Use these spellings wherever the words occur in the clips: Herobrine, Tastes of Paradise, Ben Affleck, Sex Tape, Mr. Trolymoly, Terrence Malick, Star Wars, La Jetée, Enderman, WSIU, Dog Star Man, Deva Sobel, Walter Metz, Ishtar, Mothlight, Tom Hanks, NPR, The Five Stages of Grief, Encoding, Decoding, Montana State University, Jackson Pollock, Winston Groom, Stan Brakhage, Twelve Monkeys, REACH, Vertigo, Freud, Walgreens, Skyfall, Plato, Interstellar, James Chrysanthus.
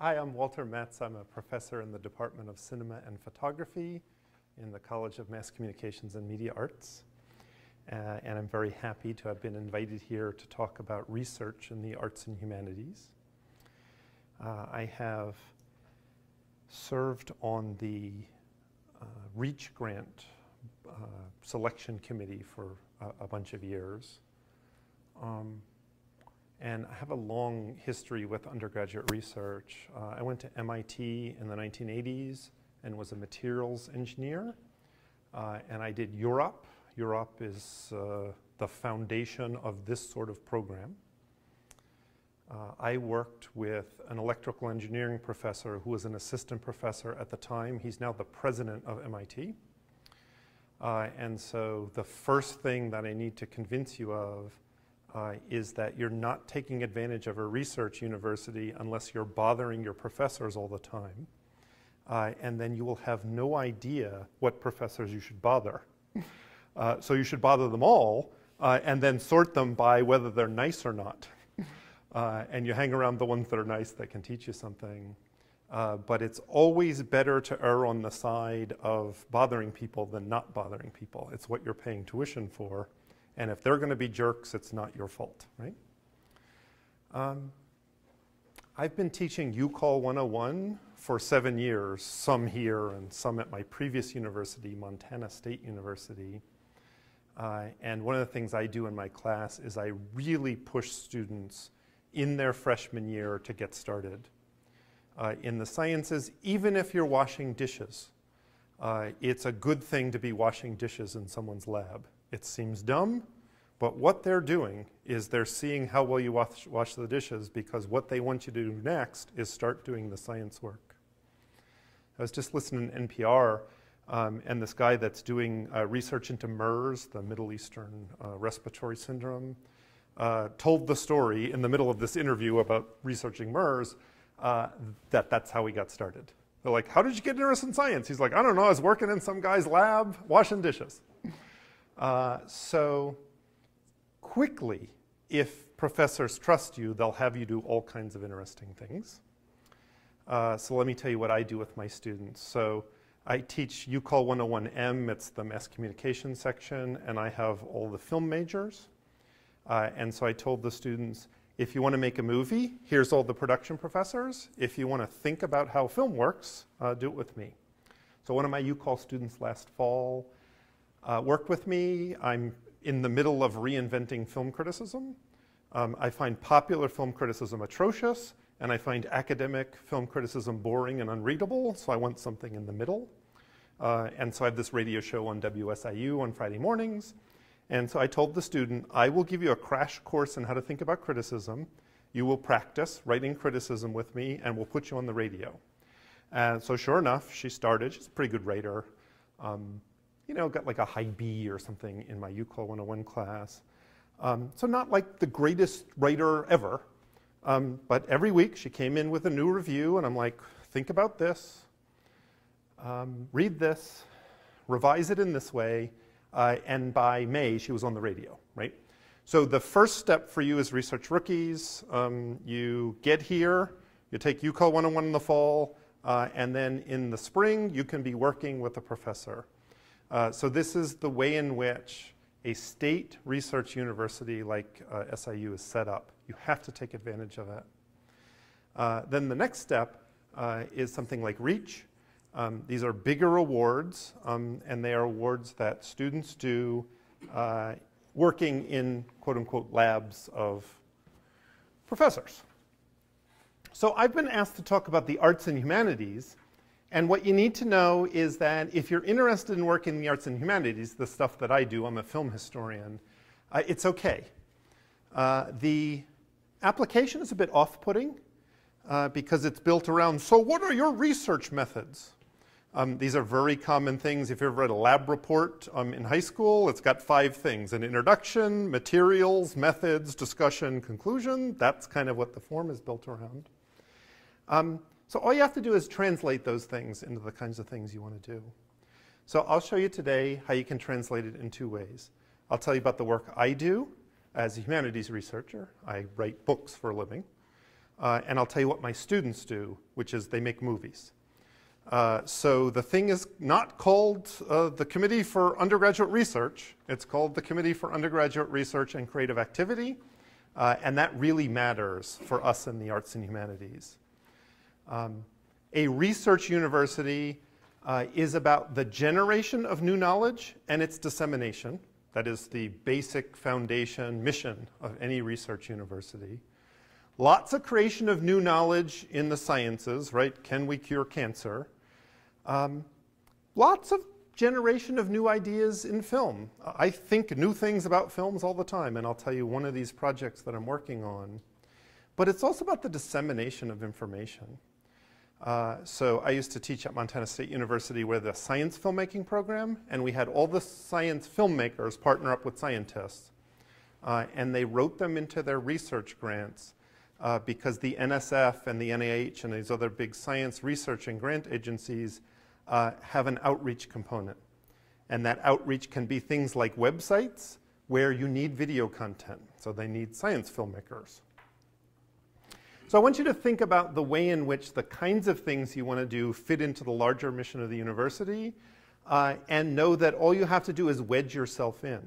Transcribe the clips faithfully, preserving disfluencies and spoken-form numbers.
Hi, I'm Walter Metz. I'm a professor in the Department of Cinema and Photography in the College of Mass Communications and Media Arts. Uh, and I'm very happy to have been invited here to talk about research in the arts and humanities. Uh, I have served on the uh, REACH grant uh, selection committee for a, a bunch of years. Um, And I have a long history with undergraduate research. Uh, I went to M I T in the nineteen eighties and was a materials engineer. Uh, and I did U R O P. U R O P is uh, the foundation of this sort of program. Uh, I worked with an electrical engineering professor who was an assistant professor at the time. He's now the president of M I T. Uh, and so the first thing that I need to convince you of Uh, is that you're not taking advantage of a research university unless you're bothering your professors all the time. Uh, and then you will have no idea what professors you should bother. Uh, so you should bother them all uh, and then sort them by whether they're nice or not. Uh, and you hang around the ones that are nice that can teach you something. Uh, but it's always better to err on the side of bothering people than not bothering people. It's what you're paying tuition for. And if they're going to be jerks, it's not your fault, right? Um, I've been teaching U Call one oh one for seven years, some here and some at my previous university, Montana State University. Uh, and one of the things I do in my class is I really push students in their freshman year to get started. Uh, in the sciences, even if you're washing dishes, uh, it's a good thing to be washing dishes in someone's lab. It seems dumb, but what they're doing is they're seeing how well you wash, wash the dishes, because what they want you to do next is start doing the science work. I was just listening to N P R, um, and this guy that's doing uh, research into MERS, the Middle Eastern uh, Respiratory Syndrome, uh, told the story in the middle of this interview about researching MERS uh, that that's how he got started. They're like, how did you get interested in science? He's like, I don't know, I was working in some guy's lab, washing dishes. Uh, so quickly, if professors trust you, they'll have you do all kinds of interesting things. Uh, so let me tell you what I do with my students. So I teach U Call one oh one M, it's the mass communication section, and I have all the film majors. Uh, and so I told the students, if you want to make a movie, here's all the production professors. If you want to think about how film works, uh, do it with me. So one of my U Call students last fall Uh, worked with me. I'm in the middle of reinventing film criticism. Um, I find popular film criticism atrocious, and I find academic film criticism boring and unreadable, so I want something in the middle. Uh, and so I have this radio show on W S I U on Friday mornings. And so I told the student, I will give you a crash course in how to think about criticism. You will practice writing criticism with me, and we'll put you on the radio. Uh, so sure enough, she started. She's a pretty good writer. Um, you know, got like a high B or something in my U Call one oh one class. Um, so not like the greatest writer ever, um, but every week she came in with a new review and I'm like, think about this, um, read this, revise it in this way, uh, and by May she was on the radio, right? So the first step for you as research rookies, um, you get here, you take U Call one oh one in the fall, uh, and then in the spring you can be working with a professor. Uh, so this is the way in which a state research university like uh, S I U is set up. You have to take advantage of it. Uh, then the next step uh, is something like REACH. Um, these are bigger awards, um, and they are awards that students do uh, working in quote-unquote labs of professors. So I've been asked to talk about the arts and humanities. And what you need to know is that if you're interested in working in the arts and humanities, the stuff that I do, I'm a film historian, uh, it's okay. Uh, the application is a bit off-putting uh, because it's built around, so what are your research methods? Um, these are very common things. If you ever read a lab report um, in high school, it's got five things: an introduction, materials, methods, discussion, conclusion. That's kind of what the form is built around. Um, So all you have to do is translate those things into the kinds of things you want to do. So I'll show you today how you can translate it in two ways. I'll tell you about the work I do as a humanities researcher. I write books for a living. uh, and I'll tell you what my students do, which is they make movies. Uh, so the thing is not called uh, the Committee for Undergraduate Research. It's called the Committee for Undergraduate Research and Creative Activity, uh, and that really matters for us in the arts and humanities. Um, a research university uh, is about the generation of new knowledge and its dissemination. That is the basic foundation mission of any research university. Lots of creation of new knowledge in the sciences, right? Can we cure cancer? Um, lots of generation of new ideas in film. I think new things about films all the time, and I'll tell you one of these projects that I'm working on. But it's also about the dissemination of information. Uh, so I used to teach at Montana State University where the science filmmaking program, and we had all the science filmmakers partner up with scientists, uh, and they wrote them into their research grants uh, because the N S F and the N I H and these other big science research and grant agencies uh, have an outreach component. And that outreach can be things like websites where you need video content, so they need science filmmakers. So I want you to think about the way in which the kinds of things you want to do fit into the larger mission of the university, uh, and know that all you have to do is wedge yourself in.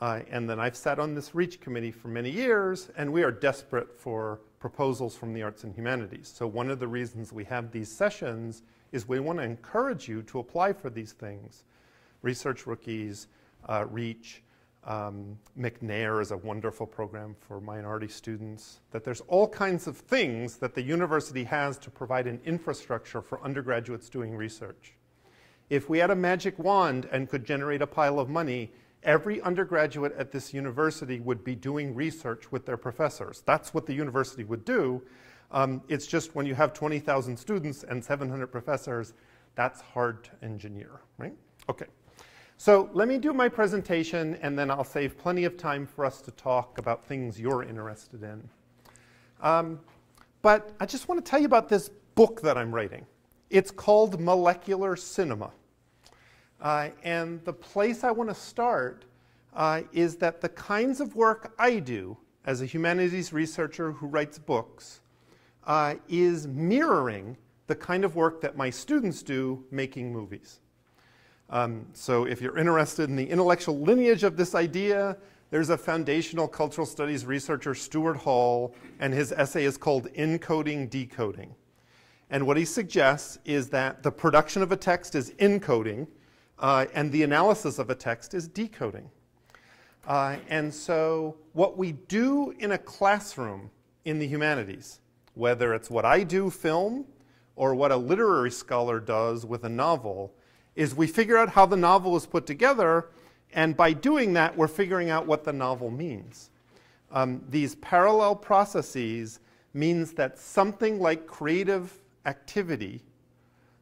Uh, and then I've sat on this REACH committee for many years, and we are desperate for proposals from the arts and humanities. So one of the reasons we have these sessions is we want to encourage you to apply for these things. Research Rookies, uh, REACH, Um, McNair is a wonderful program for minority students, that there's all kinds of things that the university has to provide an infrastructure for undergraduates doing research. If we had a magic wand and could generate a pile of money, every undergraduate at this university would be doing research with their professors. That's what the university would do. Um, it's just when you have twenty thousand students and seven hundred professors, that's hard to engineer, right? Okay. So let me do my presentation, and then I'll save plenty of time for us to talk about things you're interested in. Um, but I just want to tell you about this book that I'm writing. It's called Molecular Cinema. Uh, and the place I want to start uh, is that the kinds of work I do as a humanities researcher who writes books uh, is mirroring the kind of work that my students do making movies. Um, so if you're interested in the intellectual lineage of this idea, there's a foundational cultural studies researcher, Stuart Hall, and his essay is called Encoding, Decoding. And what he suggests is that the production of a text is encoding, uh, and the analysis of a text is decoding. Uh, and so what we do in a classroom in the humanities, whether it's what I do, film, or what a literary scholar does with a novel, is we figure out how the novel is put together, and by doing that, we're figuring out what the novel means. Um, these parallel processes means that something like creative activity,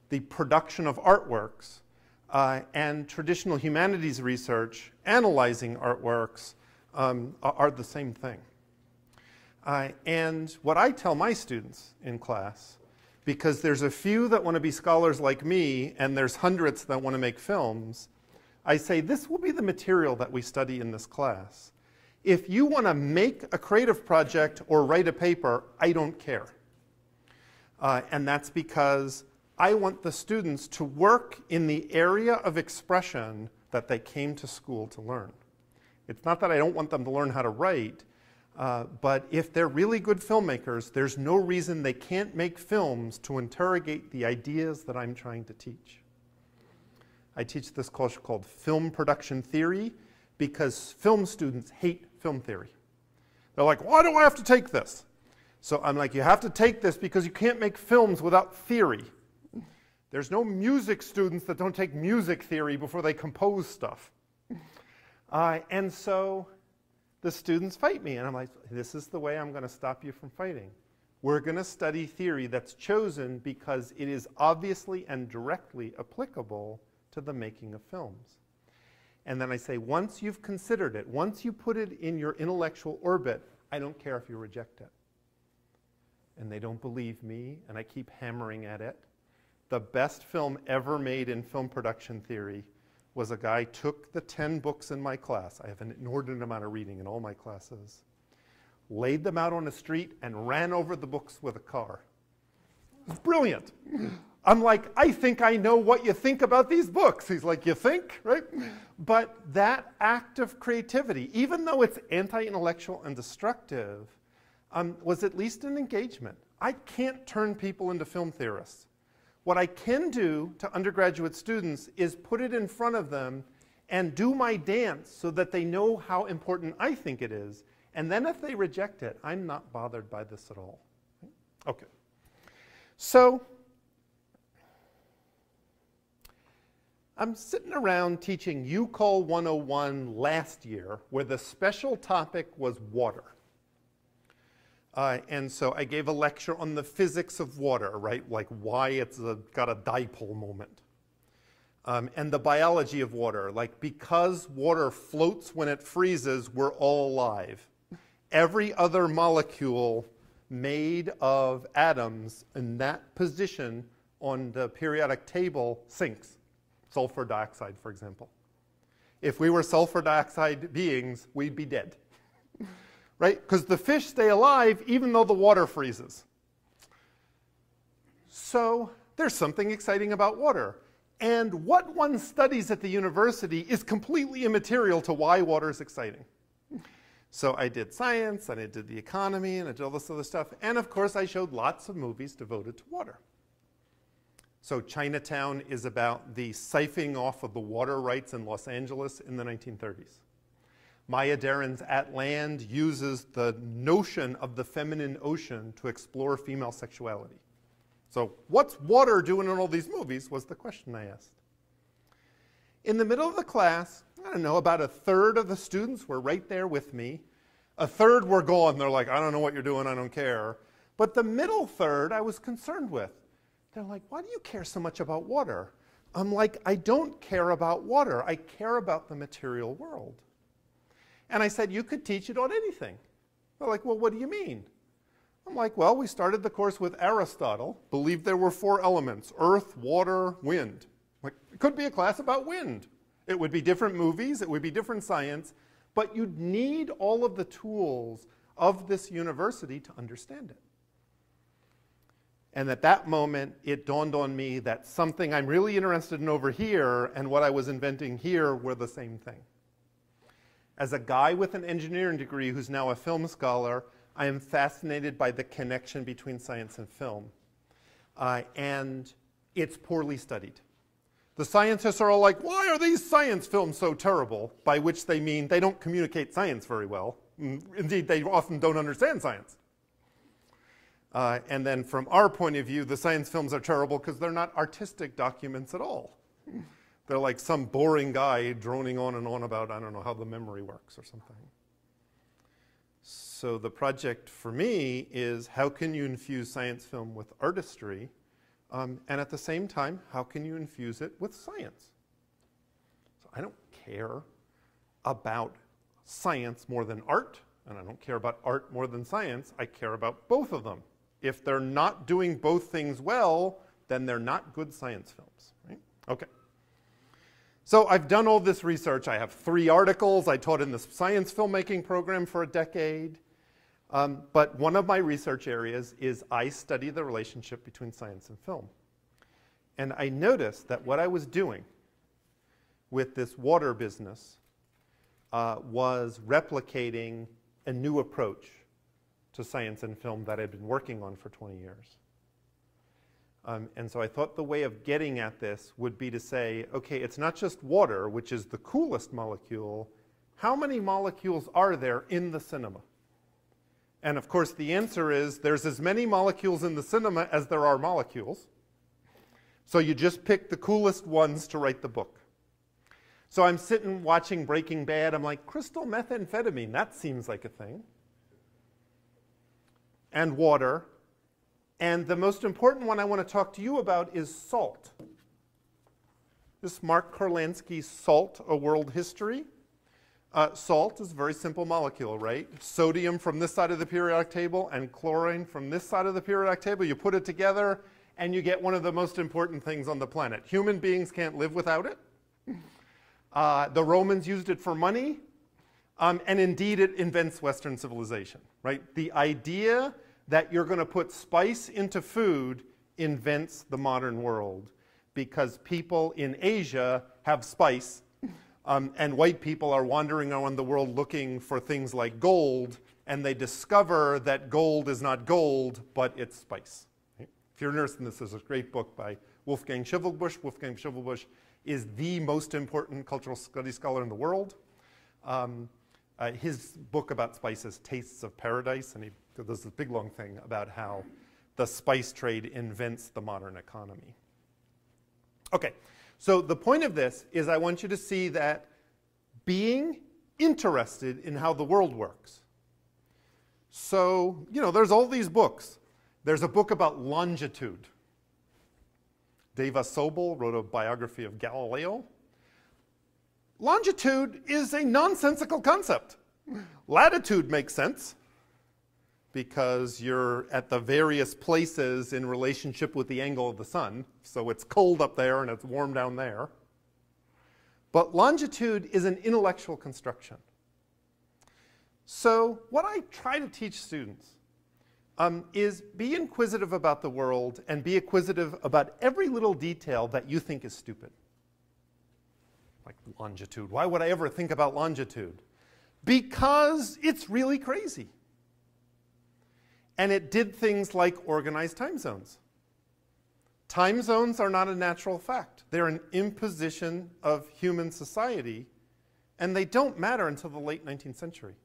the production of artworks, uh, and traditional humanities research, analyzing artworks, um, are the same thing. Uh, and what I tell my students in class, because there's a few that want to be scholars like me, and there's hundreds that want to make films, I say this will be the material that we study in this class. If you want to make a creative project or write a paper, I don't care. Uh, and that's because I want the students to work in the area of expression that they came to school to learn. It's not that I don't want them to learn how to write, Uh, but if they're really good filmmakers, there's no reason they can't make films to interrogate the ideas that I'm trying to teach. I teach this course called Film Production Theory because film students hate film theory. They're like, why do I have to take this? So I'm like, you have to take this because you can't make films without theory. There's no music students that don't take music theory before they compose stuff. Uh, and so the students fight me, and I'm like, this is the way I'm going to stop you from fighting. We're going to study theory that's chosen because it is obviously and directly applicable to the making of films. And then I say, once you've considered it, once you put it in your intellectual orbit, I don't care if you reject it. And they don't believe me, and I keep hammering at it. The best film ever made in film production theory was a guy took the ten books in my class. I have an inordinate amount of reading in all my classes. laid them out on the street, and ran over the books with a car. It's brilliant. I'm like, I think I know what you think about these books. He's like, you think, right? But that act of creativity, even though it's anti-intellectual and destructive, um, was at least an engagement. I can't turn people into film theorists. What I can do to undergraduate students is put it in front of them and do my dance so that they know how important I think it is. And then if they reject it, I'm not bothered by this at all. Okay. So I'm sitting around teaching U Col one oh one last year, where the special topic was water. Uh, and so I gave a lecture on the physics of water, right? Like why it's a, got a dipole moment. Um, and the biology of water, like because water floats when it freezes, we're all alive. Every other molecule made of atoms in that position on the periodic table sinks. Sulfur dioxide, for example. If we were sulfur dioxide beings, we'd be dead. Right? Because the fish stay alive even though the water freezes. So there's something exciting about water. And what one studies at the university is completely immaterial to why water is exciting. So I did science, and I did the economy, and I did all this other stuff. And of course, I showed lots of movies devoted to water. So Chinatown is about the siphoning off of the water rights in Los Angeles in the nineteen thirties. Maya Deren's At Land uses the notion of the feminine ocean to explore female sexuality. So what's water doing in all these movies was the question I asked. In the middle of the class, I don't know, about a third of the students were right there with me. A third were gone. They're like, I don't know what you're doing. I don't care. But the middle third I was concerned with. They're like, why do you care so much about water? I'm like, I don't care about water. I care about the material world. And I said, you could teach it on anything. They're like, well, what do you mean? I'm like, well, we started the course with Aristotle, believed there were four elements, earth, water, wind. Like, it could be a class about wind. It would be different movies, it would be different science, but you'd need all of the tools of this university to understand it. And at that moment, it dawned on me that something I'm really interested in over here and what I was inventing here were the same thing. As a guy with an engineering degree who's now a film scholar, I am fascinated by the connection between science and film. Uh, and it's poorly studied. The scientists are all like, why are these science films so terrible? By which they mean they don't communicate science very well. Indeed, they often don't understand science. Uh, and then from our point of view, the science films are terrible because they're not artistic documents at all. They're like some boring guy droning on and on about, I don't know, how the memory works or something. So the project for me is how can you infuse science film with artistry, um, and at the same time, how can you infuse it with science? So I don't care about science more than art, and I don't care about art more than science. I care about both of them. If they're not doing both things well, then they're not good science films, right? Okay. So I've done all this research. I have three articles. I taught in the science filmmaking program for a decade. Um, but one of my research areas is I study the relationship between science and film. And I noticed that what I was doing with this water business uh, was replicating a new approach to science and film that I'd been working on for twenty years. Um, and so I thought the way of getting at this would be to say, okay, it's not just water, which is the coolest molecule. How many molecules are there in the cinema? And of course, the answer is there's as many molecules in the cinema as there are molecules. So you just pick the coolest ones to write the book. So I'm sitting watching Breaking Bad. I'm like, crystal methamphetamine, that seems like a thing. And water. And the most important one I want to talk to you about is salt. This Mark Kurlansky's Salt, A World History. Uh, salt is a very simple molecule, right? Sodium from this side of the periodic table and chlorine from this side of the periodic table. You put it together and you get one of the most important things on the planet. Human beings can't live without it. Uh, the Romans used it for money. Um, and indeed, it invents Western civilization, right? The idea that you're going to put spice into food invents the modern world, because people in Asia have spice, um, and white people are wandering around the world looking for things like gold, and they discover that gold is not gold, but it's spice. Right? If you're interested in this, there's a great book by Wolfgang Schimmelbusch. Wolfgang Schimmelbusch is the most important cultural studies scholar in the world. Um, uh, his book about spices, Tastes of Paradise, and he does this big long thing about how the spice trade invents the modern economy. Okay, so the point of this is I want you to see that being interested in how the world works. So, you know, there's all these books. There's a book about longitude. Deva Sobel wrote a biography of Galileo. Longitude is a nonsensical concept. Latitude makes sense because you're at the various places in relationship with the angle of the sun. So it's cold up there and it's warm down there. But longitude is an intellectual construction. So what I try to teach students um, is be inquisitive about the world and be inquisitive about every little detail that you think is stupid. Like longitude. Why would I ever think about longitude? Because it's really crazy. And it did things like organize time zones. Time zones are not a natural fact. They're an imposition of human society, and they don't matter until the late nineteenth century.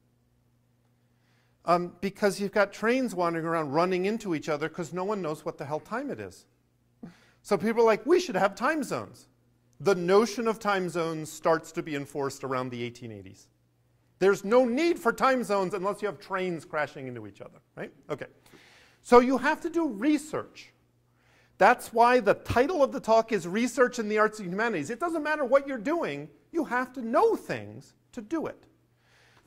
Um, because you've got trains wandering around running into each other because no one knows what the hell time it is. So people are like, we should have time zones. The notion of time zones starts to be enforced around the eighteen eighties. There's no need for time zones unless you have trains crashing into each other, right? Okay. So you have to do research. That's why the title of the talk is Research in the Arts and Humanities. It doesn't matter what you're doing. You have to know things to do it.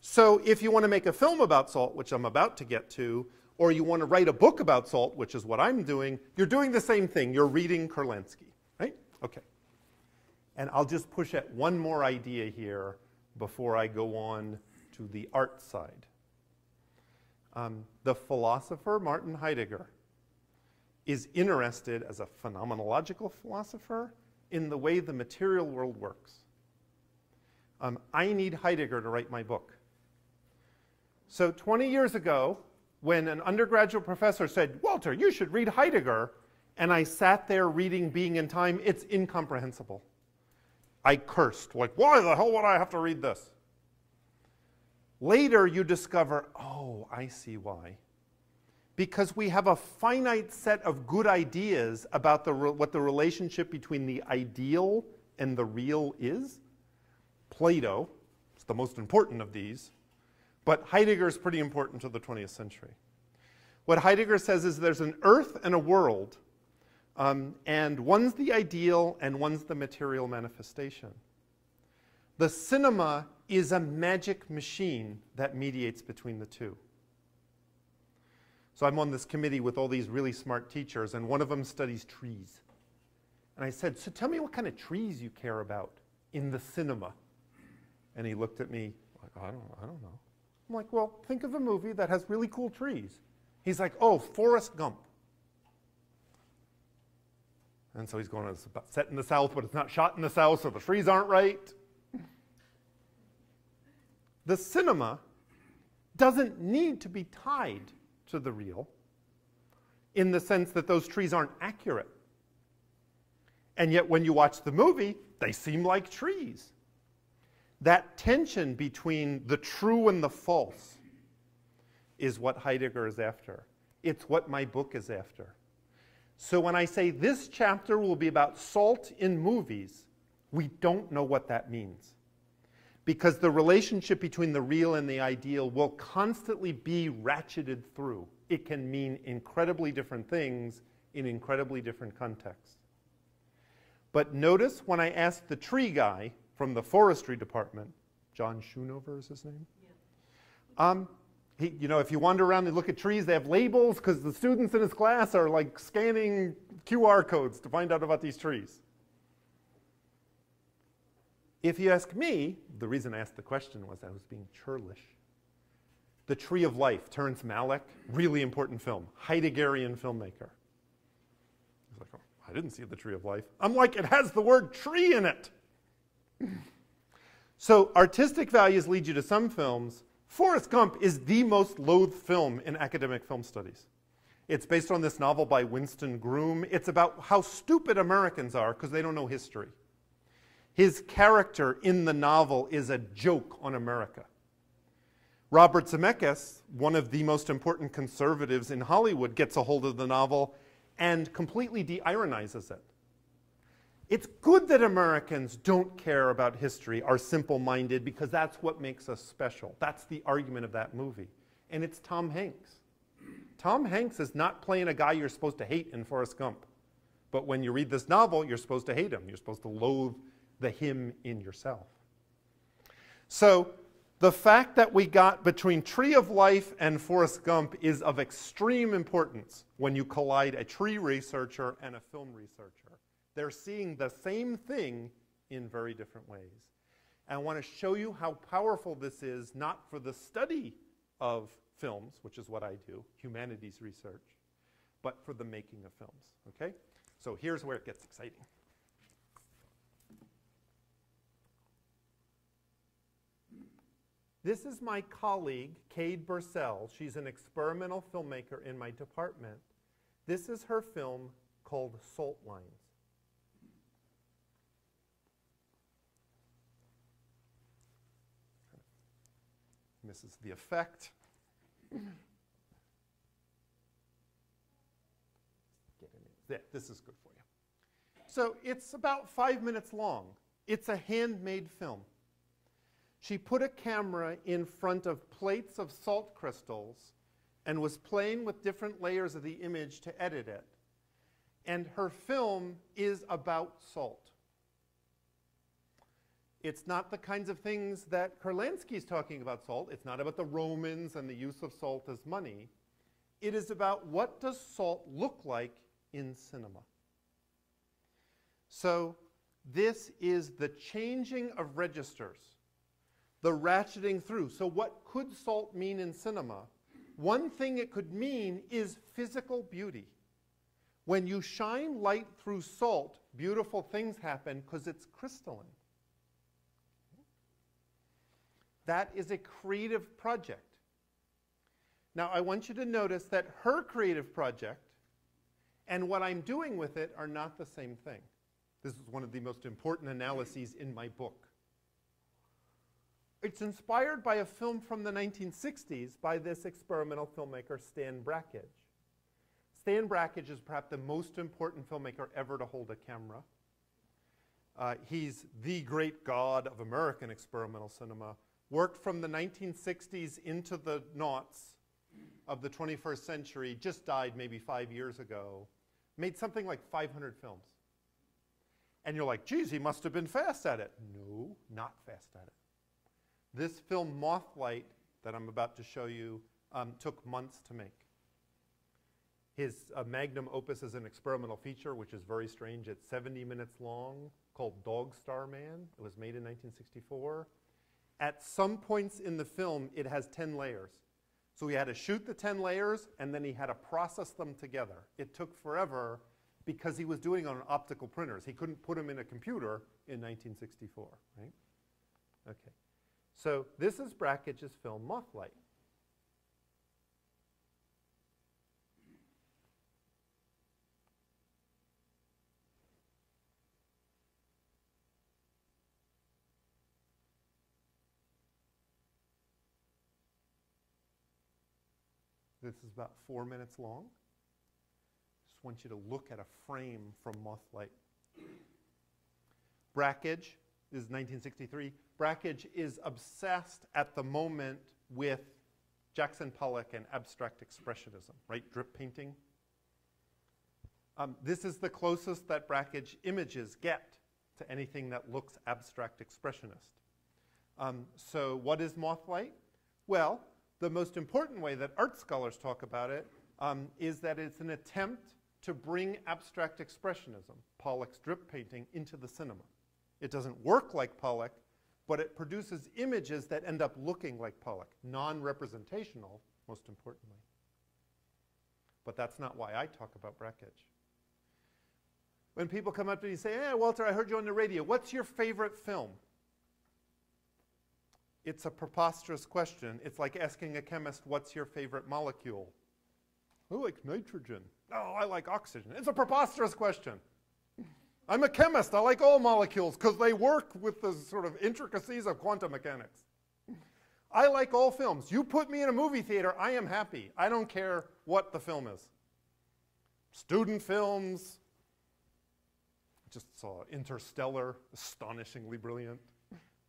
So if you want to make a film about salt, which I'm about to get to, or you want to write a book about salt, which is what I'm doing, you're doing the same thing. You're reading Kurlansky, right? Okay. And I'll just push at one more idea here before I go on to the art side. Um, the philosopher Martin Heidegger is interested, as a phenomenological philosopher, in the way the material world works. Um, I need Heidegger to write my book. So twenty years ago, when an undergraduate professor said, Walter, you should read Heidegger, and I sat there reading Being in Time, it's incomprehensible. I cursed, like, why the hell would I have to read this? Later you discover, oh, I see why. Because we have a finite set of good ideas about the re- what the relationship between the ideal and the real is. Plato is the most important of these, but Heidegger is pretty important to the twentieth century. What Heidegger says is there's an earth and a world. Um, and one's the ideal and one's the material manifestation. The cinema is a magic machine that mediates between the two. So I'm on this committee with all these really smart teachers, and one of them studies trees. And I said, so tell me what kind of trees you care about in the cinema. And he looked at me like, I don't, I don't know. I'm like, well, think of a movie that has really cool trees. He's like, oh, Forrest Gump. And so he's going, it's about set in the South, but it's not shot in the South, so the trees aren't right. The cinema doesn't need to be tied to the real in the sense that those trees aren't accurate. And yet when you watch the movie, they seem like trees. That tension between the true and the false is what Heidegger is after. It's what my book is after. So when I say this chapter will be about salt in movies, we don't know what that means. Because the relationship between the real and the ideal will constantly be ratcheted through. It can mean incredibly different things in incredibly different contexts. But notice when I asked the tree guy from the forestry department, John Schoonover is his name? Yeah. Um, He, you know, if you wander around and look at trees, they have labels because the students in his class are like scanning Q R codes to find out about these trees. If you ask me, the reason I asked the question was I was being churlish. The Tree of Life, Terrence Malick, really important film, Heideggerian filmmaker. He's like, oh, I didn't see The Tree of Life. I'm like, it has the word tree in it. So artistic values lead you to some films. Forrest Gump is the most loathed film in academic film studies. It's based on this novel by Winston Groom. It's about how stupid Americans are because they don't know history. His character in the novel is a joke on America. Robert Zemeckis, one of the most important conservatives in Hollywood, gets a hold of the novel and completely de-ironizes it. It's good that Americans don't care about history, are simple-minded, because that's what makes us special. That's the argument of that movie. And it's Tom Hanks. Tom Hanks is not playing a guy you're supposed to hate in Forrest Gump. But when you read this novel, you're supposed to hate him. You're supposed to loathe the him in yourself. So the fact that we got between Tree of Life and Forrest Gump is of extreme importance when you collide a tree researcher and a film researcher. They're seeing the same thing in very different ways. And I want to show you how powerful this is, not for the study of films, which is what I do, humanities research, but for the making of films, okay? So here's where it gets exciting. This is my colleague, Cade Bursell. She's an experimental filmmaker in my department. This is her film called Salt Lines. Misses the effect. Yeah, this is good for you. So it's about five minutes long. It's a handmade film. She put a camera in front of plates of salt crystals and was playing with different layers of the image to edit it. And her film is about salt. It's not the kinds of things that Kurlansky's talking about salt. It's not about the Romans and the use of salt as money. It is about what does salt look like in cinema. So this is the changing of registers, the ratcheting through. So what could salt mean in cinema? One thing it could mean is physical beauty. When you shine light through salt, beautiful things happen because it's crystalline. That is a creative project. Now, I want you to notice that her creative project and what I'm doing with it are not the same thing. This is one of the most important analyses in my book. It's inspired by a film from the nineteen sixties by this experimental filmmaker, Stan Brakhage. Stan Brakhage is perhaps the most important filmmaker ever to hold a camera. Uh, he's the great god of American experimental cinema. Worked from the nineteen sixties into the noughts of the twenty-first century, just died maybe five years ago, made something like five hundred films. And you're like, geez, he must have been fast at it. No, not fast at it. This film, Mothlight, that I'm about to show you, um, took months to make. His uh, magnum opus is an experimental feature, which is very strange. It's seventy minutes long, called Dog Star Man. It was made in nineteen sixty-four. At some points in the film, it has ten layers. So he had to shoot the ten layers, and then he had to process them together. It took forever because he was doing it on optical printers. He couldn't put them in a computer in nineteen sixty-four, right? Okay. So this is Brackage's film, Mothlight. This is about four minutes long. Just want you to look at a frame from Mothlight. Brakhage, this is nineteen sixty-three. Brakhage is obsessed at the moment with Jackson Pollock and abstract expressionism, right? Drip painting. Um, this is the closest that Brakhage images get to anything that looks abstract expressionist. Um, so what is Mothlight? Well, the most important way that art scholars talk about it um, is that it's an attempt to bring abstract expressionism, Pollock's drip painting, into the cinema. It doesn't work like Pollock, but it produces images that end up looking like Pollock, non-representational, most importantly. But that's not why I talk about Brakhage. When people come up to me and say, hey, Walter, I heard you on the radio. What's your favorite film? It's a preposterous question. It's like asking a chemist, what's your favorite molecule? I like nitrogen. Oh, I like oxygen. It's a preposterous question. I'm a chemist. I like all molecules because they work with the sort of intricacies of quantum mechanics. I like all films. You put me in a movie theater, I am happy. I don't care what the film is. Student films. I just saw Interstellar, astonishingly brilliant.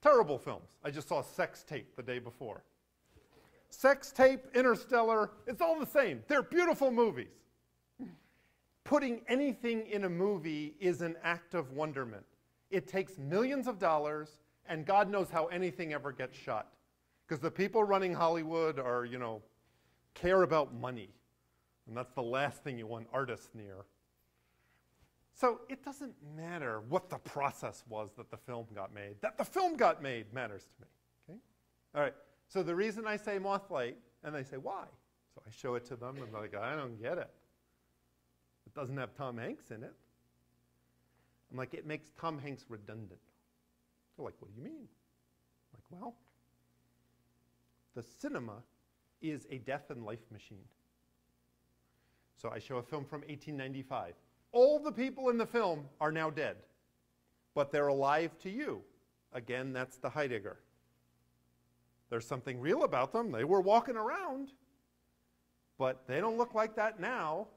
Terrible films. I just saw Sex Tape the day before. Sex Tape, Interstellar, it's all the same. They're beautiful movies. Putting anything in a movie is an act of wonderment. It takes millions of dollars, and God knows how anything ever gets shot. Because the people running Hollywood are, you know, care about money. And that's the last thing you want artists near. So it doesn't matter what the process was that the film got made. That the film got made matters to me. Okay? All right. So the reason I say Mothlight, and they say, why? So I show it to them, and they're like, I don't get it. It doesn't have Tom Hanks in it. I'm like, it makes Tom Hanks redundant. They're like, what do you mean? I'm like, well, the cinema is a death and life machine. So I show a film from eighteen ninety-five. All the people in the film are now dead, but they're alive to you. Again, that's the Heidegger. There's something real about them. They were walking around, but they don't look like that now.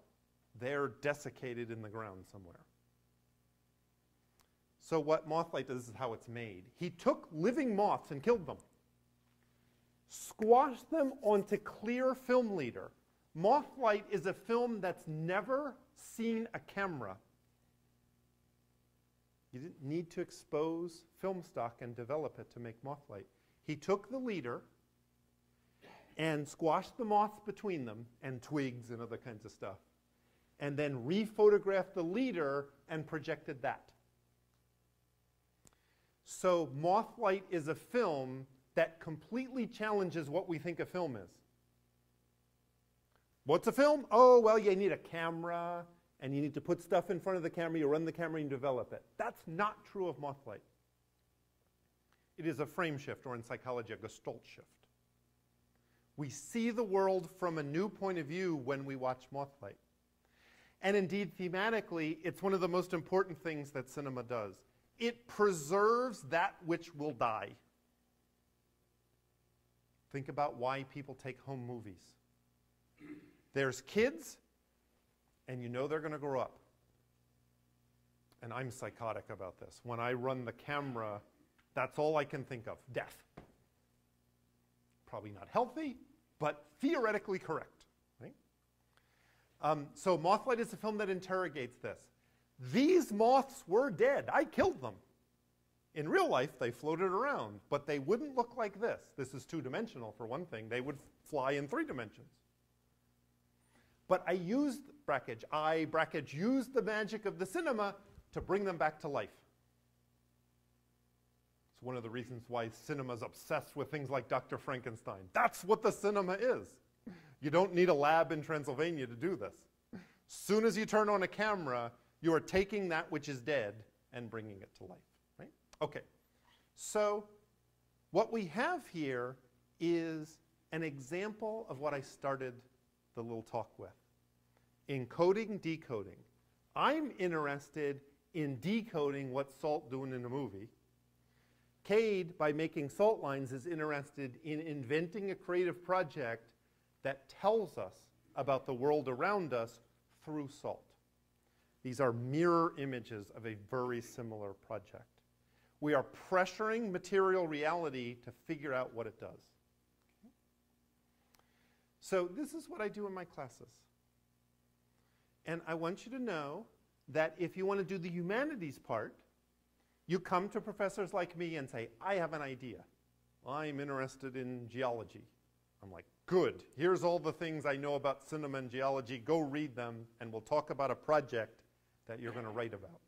They're desiccated in the ground somewhere. So what Mothlight does is how it's made. He took living moths and killed them, squashed them onto clear film leader. Mothlight is a film that's never seen a camera. You didn't need to expose film stock and develop it to make Mothlight. He took the leader and squashed the moths between them and twigs and other kinds of stuff, and then re-photographed the leader and projected that. So Mothlight is a film that completely challenges what we think a film is. What's a film? Oh, well, you need a camera, and you need to put stuff in front of the camera. You run the camera and develop it. That's not true of Mothlight. It is a frame shift, or in psychology, a gestalt shift. We see the world from a new point of view when we watch Mothlight. And indeed, thematically, it's one of the most important things that cinema does. It preserves that which will die. Think about why people take home movies. There's kids, and you know they're going to grow up. And I'm psychotic about this. When I run the camera, that's all I can think of, death. Probably not healthy, but theoretically correct. Right? Um, so Mothlight is a film that interrogates this. These moths were dead. I killed them. In real life, they floated around, but they wouldn't look like this. This is two-dimensional, for one thing. They would fly in three dimensions. But I used Brakhage. I, Brakhage, used the magic of the cinema to bring them back to life. It's one of the reasons why cinema's obsessed with things like Doctor Frankenstein. That's what the cinema is. You don't need a lab in Transylvania to do this. Soon as you turn on a camera, you are taking that which is dead and bringing it to life. Okay, so what we have here is an example of what I started the little talk with. Encoding, decoding. I'm interested in decoding what's Salt doing in a movie. Cade, by making Salt Lines, is interested in inventing a creative project that tells us about the world around us through salt. These are mirror images of a very similar project. We are pressuring material reality to figure out what it does. Okay. So this is what I do in my classes. And I want you to know that if you want to do the humanities part, you come to professors like me and say, I have an idea. I'm interested in geology. I'm like, good. Here's all the things I know about cinema and geology. Go read them, and we'll talk about a project that you're going to write about.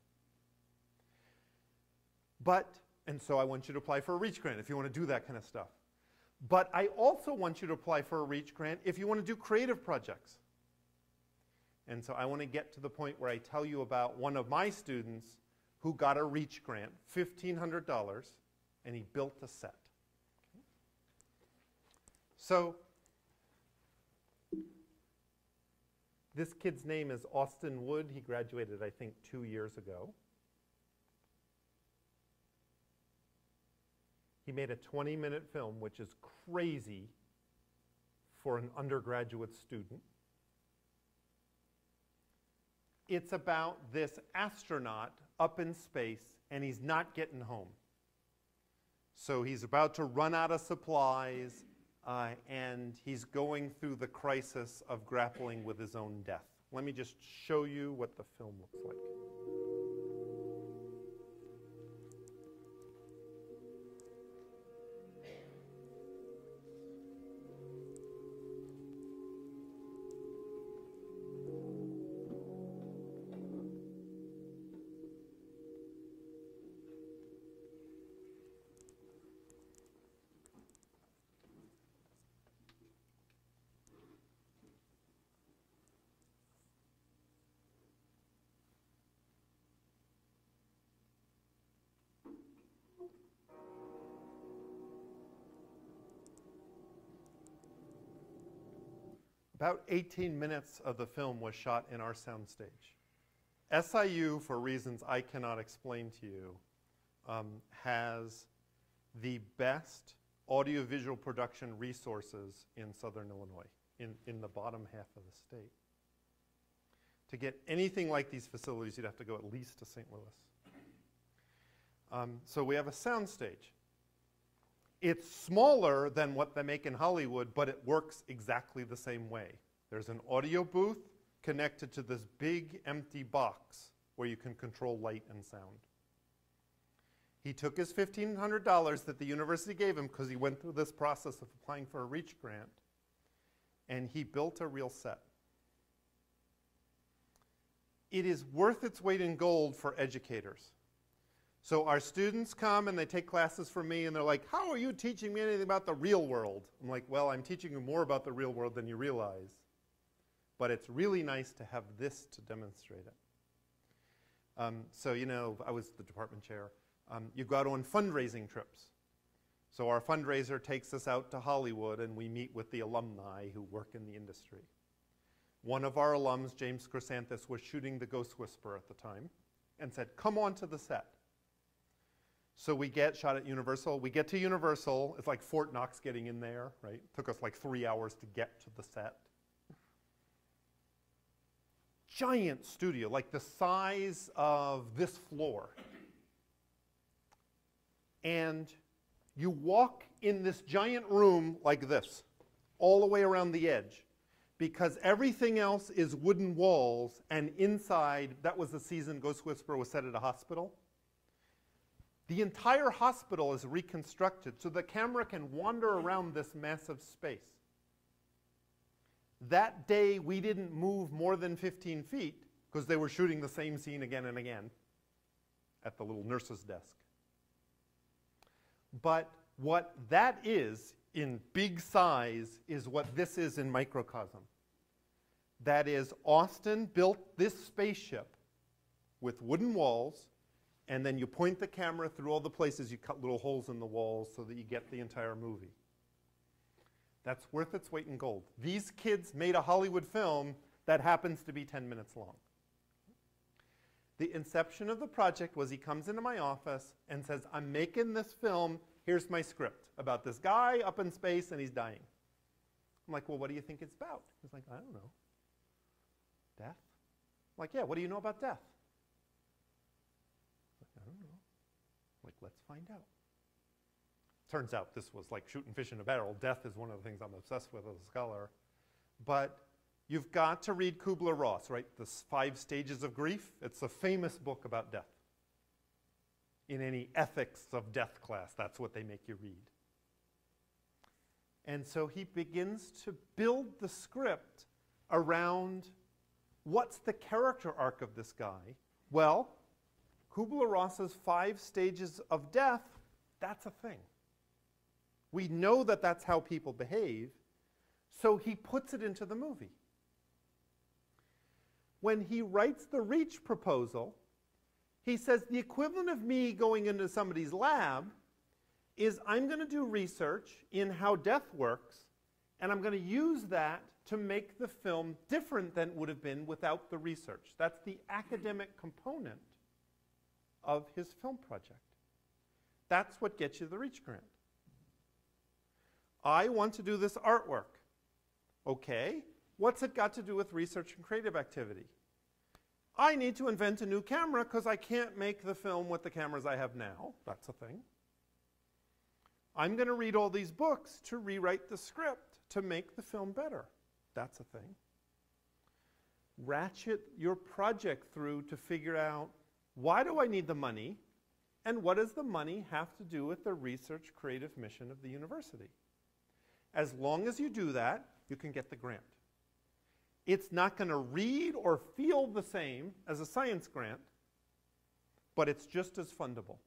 But, and so I want you to apply for a REACH grant if you want to do that kind of stuff. But I also want you to apply for a REACH grant if you want to do creative projects. And so I want to get to the point where I tell you about one of my students who got a REACH grant, fifteen hundred dollars, and he built a set. Okay. So this kid's name is Austin Wood. He graduated, I think, two years ago. He made a twenty minute film, which is crazy for an undergraduate student. It's about this astronaut up in space, and he's not getting home. So he's about to run out of supplies, uh, and he's going through the crisis of grappling with his own death. Let me just show you what the film looks like. About eighteen minutes of the film was shot in our soundstage. S I U, for reasons I cannot explain to you, um, has the best audiovisual production resources in Southern Illinois, in, in the bottom half of the state. To get anything like these facilities, you'd have to go at least to Saint Louis. Um, so we have a soundstage. It's smaller than what they make in Hollywood, but it works exactly the same way. There's an audio booth connected to this big empty box where you can control light and sound. He took his fifteen hundred dollars that the university gave him because he went through this process of applying for a REACH grant, and he built a real set. It is worth its weight in gold for educators. So our students come and they take classes from me and they're like, how are you teaching me anything about the real world? I'm like, well, I'm teaching you more about the real world than you realize. But it's really nice to have this to demonstrate it. Um, so, you know, I was the department chair. Um, you go out on fundraising trips. So our fundraiser takes us out to Hollywood and we meet with the alumni who work in the industry. One of our alums, James Chrysanthus, was shooting The Ghost Whisperer at the time and said, come on to the set. So we get shot at Universal. We get to Universal. It's like Fort Knox getting in there, right? Took us like three hours to get to the set. Giant studio, like the size of this floor. And you walk in this giant room like this, all the way around the edge, because everything else is wooden walls, and inside, that was the season Ghost Whisperer was set at a hospital. The entire hospital is reconstructed so the camera can wander around this massive space. That day, we didn't move more than fifteen feet because they were shooting the same scene again and again at the little nurse's desk. But what that is in big size is what this is in microcosm. That is, Austin built this spaceship with wooden walls. And then you point the camera through all the places. You cut little holes in the walls so that you get the entire movie. That's worth its weight in gold. These kids made a Hollywood film that happens to be ten minutes long. The inception of the project was he comes into my office and says, I'm making this film. Here's my script about this guy up in space, and he's dying. I'm like, well, what do you think it's about? He's like, I don't know. Death? I'm like, yeah, what do you know about death? Like, let's find out. Turns out this was like shooting fish in a barrel. Death is one of the things I'm obsessed with as a scholar. But you've got to read Kubler-Ross, right? The Five Stages of Grief. It's a famous book about death. In any ethics of death class, that's what they make you read. And so he begins to build the script around what's the character arc of this guy? Well, Kubler-Ross's five stages of death, that's a thing. We know that that's how people behave, so he puts it into the movie. When he writes the REACH proposal, he says the equivalent of me going into somebody's lab is I'm going to do research in how death works, and I'm going to use that to make the film different than it would have been without the research. That's the academic component of his film project. That's what gets you the REACH grant. I want to do this artwork. Okay, what's it got to do with research and creative activity? I need to invent a new camera because I can't make the film with the cameras I have now. That's a thing. I'm going to read all these books to rewrite the script to make the film better. That's a thing. Ratchet your project through to figure out, why do I need the money, and what does the money have to do with the research creative mission of the university? As long as you do that, you can get the grant. It's not going to read or feel the same as a science grant, but it's just as fundable.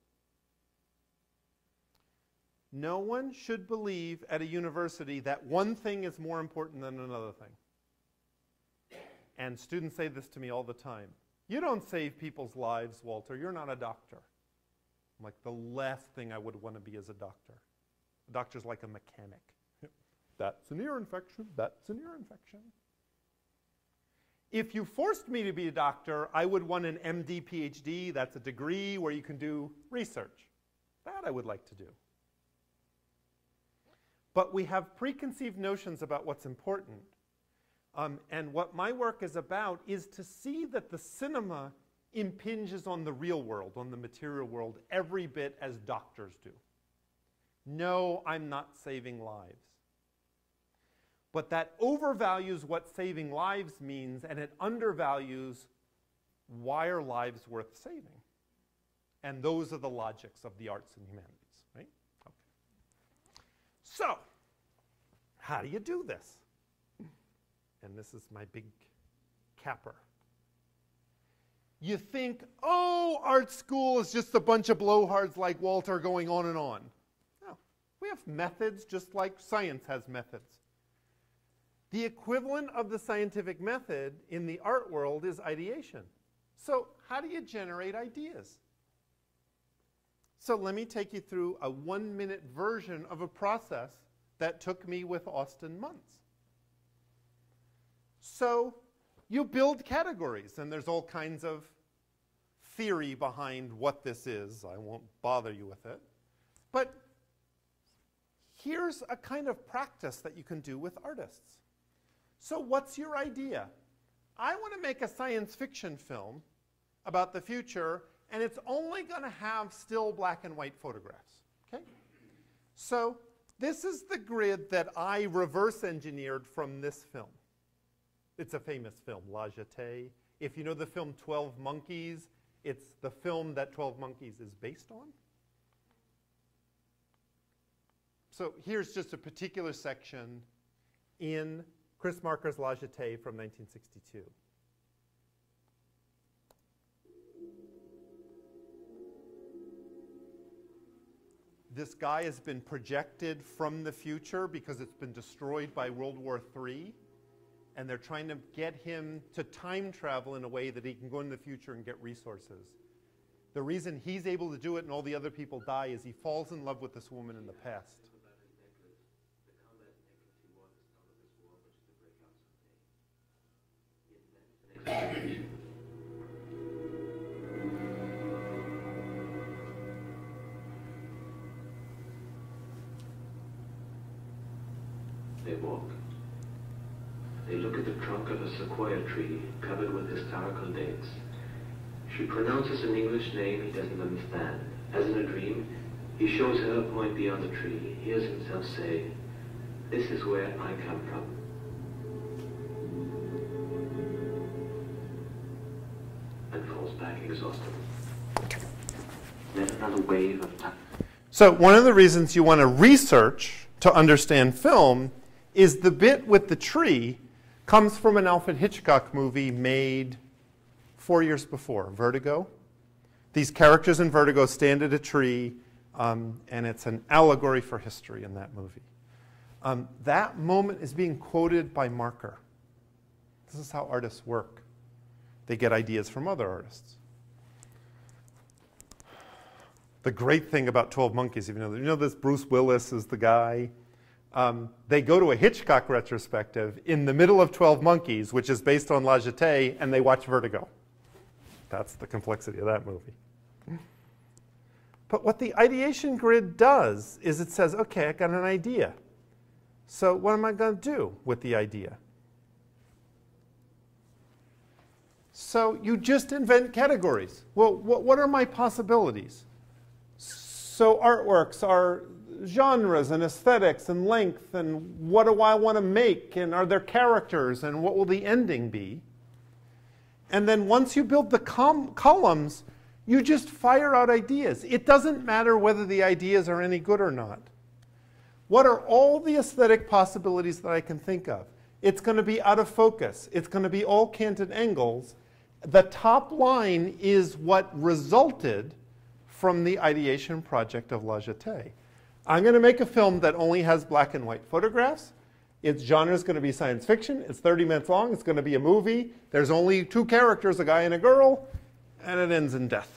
No one should believe at a university that one thing is more important than another thing. And students say this to me all the time. You don't save people's lives, Walter. You're not a doctor. I'm like, the last thing I would want to be is a doctor. A doctor's like a mechanic. That's an ear infection. That's an ear infection. If you forced me to be a doctor, I would want an M D, PhD. That's a degree where you can do research. That I would like to do. But we have preconceived notions about what's important. Um, and what my work is about is to see that the cinema impinges on the real world, on the material world, every bit as doctors do. No, I'm not saving lives. But that overvalues what saving lives means, and it undervalues why are lives worth saving. And those are the logics of the arts and humanities, right? Okay. So, how do you do this? And this is my big capper. You think, oh, art school is just a bunch of blowhards like Walter going on and on. No, we have methods just like science has methods. The equivalent of the scientific method in the art world is ideation. So how do you generate ideas? So let me take you through a one-minute version of a process that took me with Austin months. So you build categories, and there's all kinds of theory behind what this is. I won't bother you with it. But here's a kind of practice that you can do with artists. So what's your idea? I want to make a science fiction film about the future, and it's only going to have still black and white photographs. Okay? So this is the grid that I reverse engineered from this film. It's a famous film, La Jetée. If you know the film Twelve Monkeys, it's the film that Twelve Monkeys is based on. So here's just a particular section in Chris Marker's La Jetée from nineteen sixty-two. This guy has been projected from the future because it's been destroyed by World War Three. And they're trying to get him to time travel in a way that he can go into the future and get resources. The reason he's able to do it and all the other people die is he falls in love with this woman in the past. They walk. They look at the trunk of a sequoia tree covered with historical dates. She pronounces an English name he doesn't understand. As in a dream, he shows her a point beyond the tree. He hears himself say, "This is where I come from." And falls back exhausted. There's another wave of time. So one of the reasons you want to research to understand film is the bit with the tree comes from an Alfred Hitchcock movie made four years before, Vertigo. These characters in Vertigo stand at a tree, um, and it's an allegory for history in that movie. Um, that moment is being quoted by Marker. This is how artists work. They get ideas from other artists. The great thing about Twelve Monkeys, if you know, you know this Bruce Willis is the guy. Um, they go to a Hitchcock retrospective in the middle of Twelve Monkeys, which is based on La Jetée, and they watch Vertigo. That's the complexity of that movie. But what the ideation grid does is it says, okay, I got an idea. So what am I going to do with the idea? So you just invent categories. Well, what are my possibilities? So artworks are genres and aesthetics and length and what do I want to make and are there characters and what will the ending be? And then once you build the com columns, you just fire out ideas. It doesn't matter whether the ideas are any good or not. What are all the aesthetic possibilities that I can think of? It's going to be out of focus. It's going to be all canted angles. The top line is what resulted from the ideation project of La Jetée. I'm going to make a film that only has black and white photographs. Its genre is going to be science fiction. It's thirty minutes long. It's going to be a movie. There's only two characters, a guy and a girl, and it ends in death.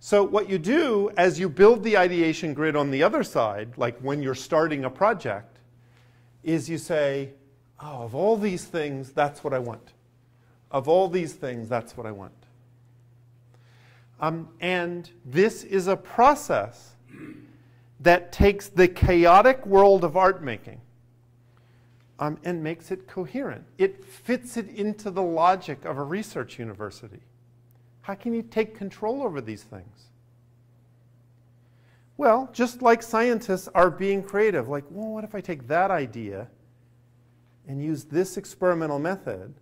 So what you do as you build the ideation grid on the other side, like when you're starting a project, is you say, oh, of all these things, that's what I want. Of all these things, that's what I want. Um, and this is a process that takes the chaotic world of art making um, and makes it coherent. It fits it into the logic of a research university. How can you take control over these things? Well, just like scientists are being creative, like, well, what if I take that idea and use this experimental method?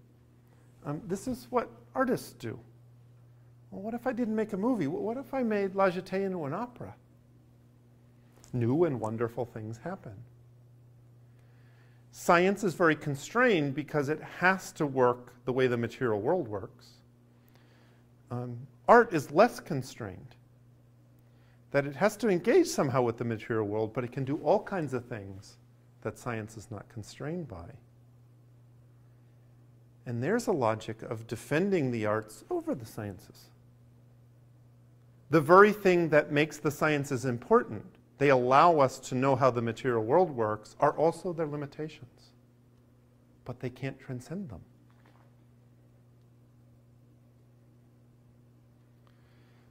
Um, this is what artists do. Well, what if I didn't make a movie? What if I made La Jetée into an opera? New and wonderful things happen. Science is very constrained because it has to work the way the material world works. Um, art is less constrained, that it has to engage somehow with the material world, but it can do all kinds of things that science is not constrained by. And there's a logic of defending the arts over the sciences. The very thing that makes the sciences important, they allow us to know how the material world works, are also their limitations. But they can't transcend them.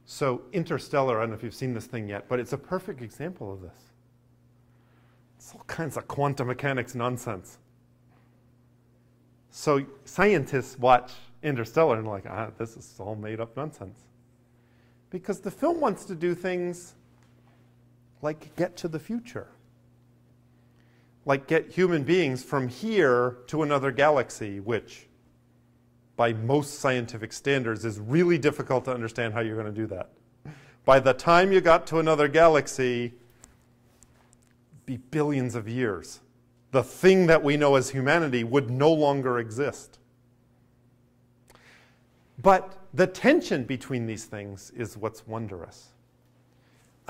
So Interstellar, I don't know if you've seen this thing yet, but it's a perfect example of this. It's all kinds of quantum mechanics nonsense. So scientists watch Interstellar and are like, ah, this is all made up nonsense. Because the film wants to do things like get to the future. Like get human beings from here to another galaxy, which by most scientific standards is really difficult to understand how you're going to do that. By the time you got to another galaxy, it'd be billions of years. The thing that we know as humanity would no longer exist. But the tension between these things is what's wondrous.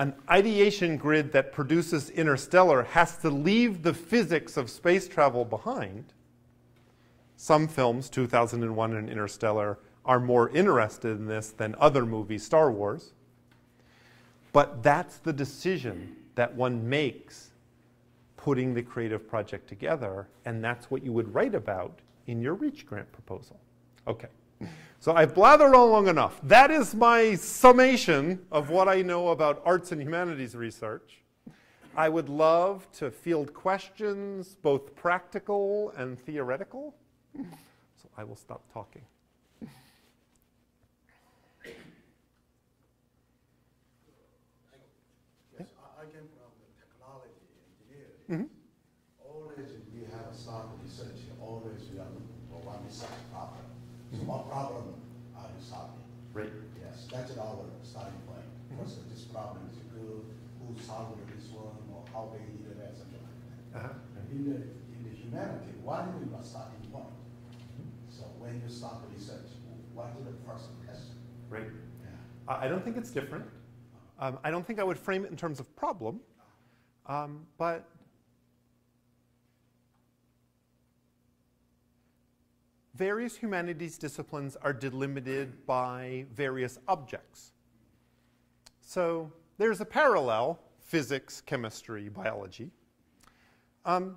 An ideation grid that produces Interstellar has to leave the physics of space travel behind. Some films, two thousand one and Interstellar, are more interested in this than other movies, Star Wars. But that's the decision that one makes putting the creative project together, and that's what you would write about in your REACH grant proposal. Okay, so I've blathered on long enough. That is my summation of what I know about arts and humanities research. I would love to field questions, both practical and theoretical, so I will stop talking. Mm-hmm. Always we have some research, always we have one research problem. So mm-hmm. What problem are you solving? Right. Yes, that's our starting point. Mm-hmm. What's this problem is good, who solved this one, or how they did it, and something like that. Uh-huh. In, the, in the humanity, what is your starting point? Mm-hmm. So when you start research, what is the first question? right? Yeah. Uh, I don't think it's different. Um, I don't think I would frame it in terms of problem, um, but various humanities disciplines are delimited by various objects. So there's a parallel, physics, chemistry, biology, um,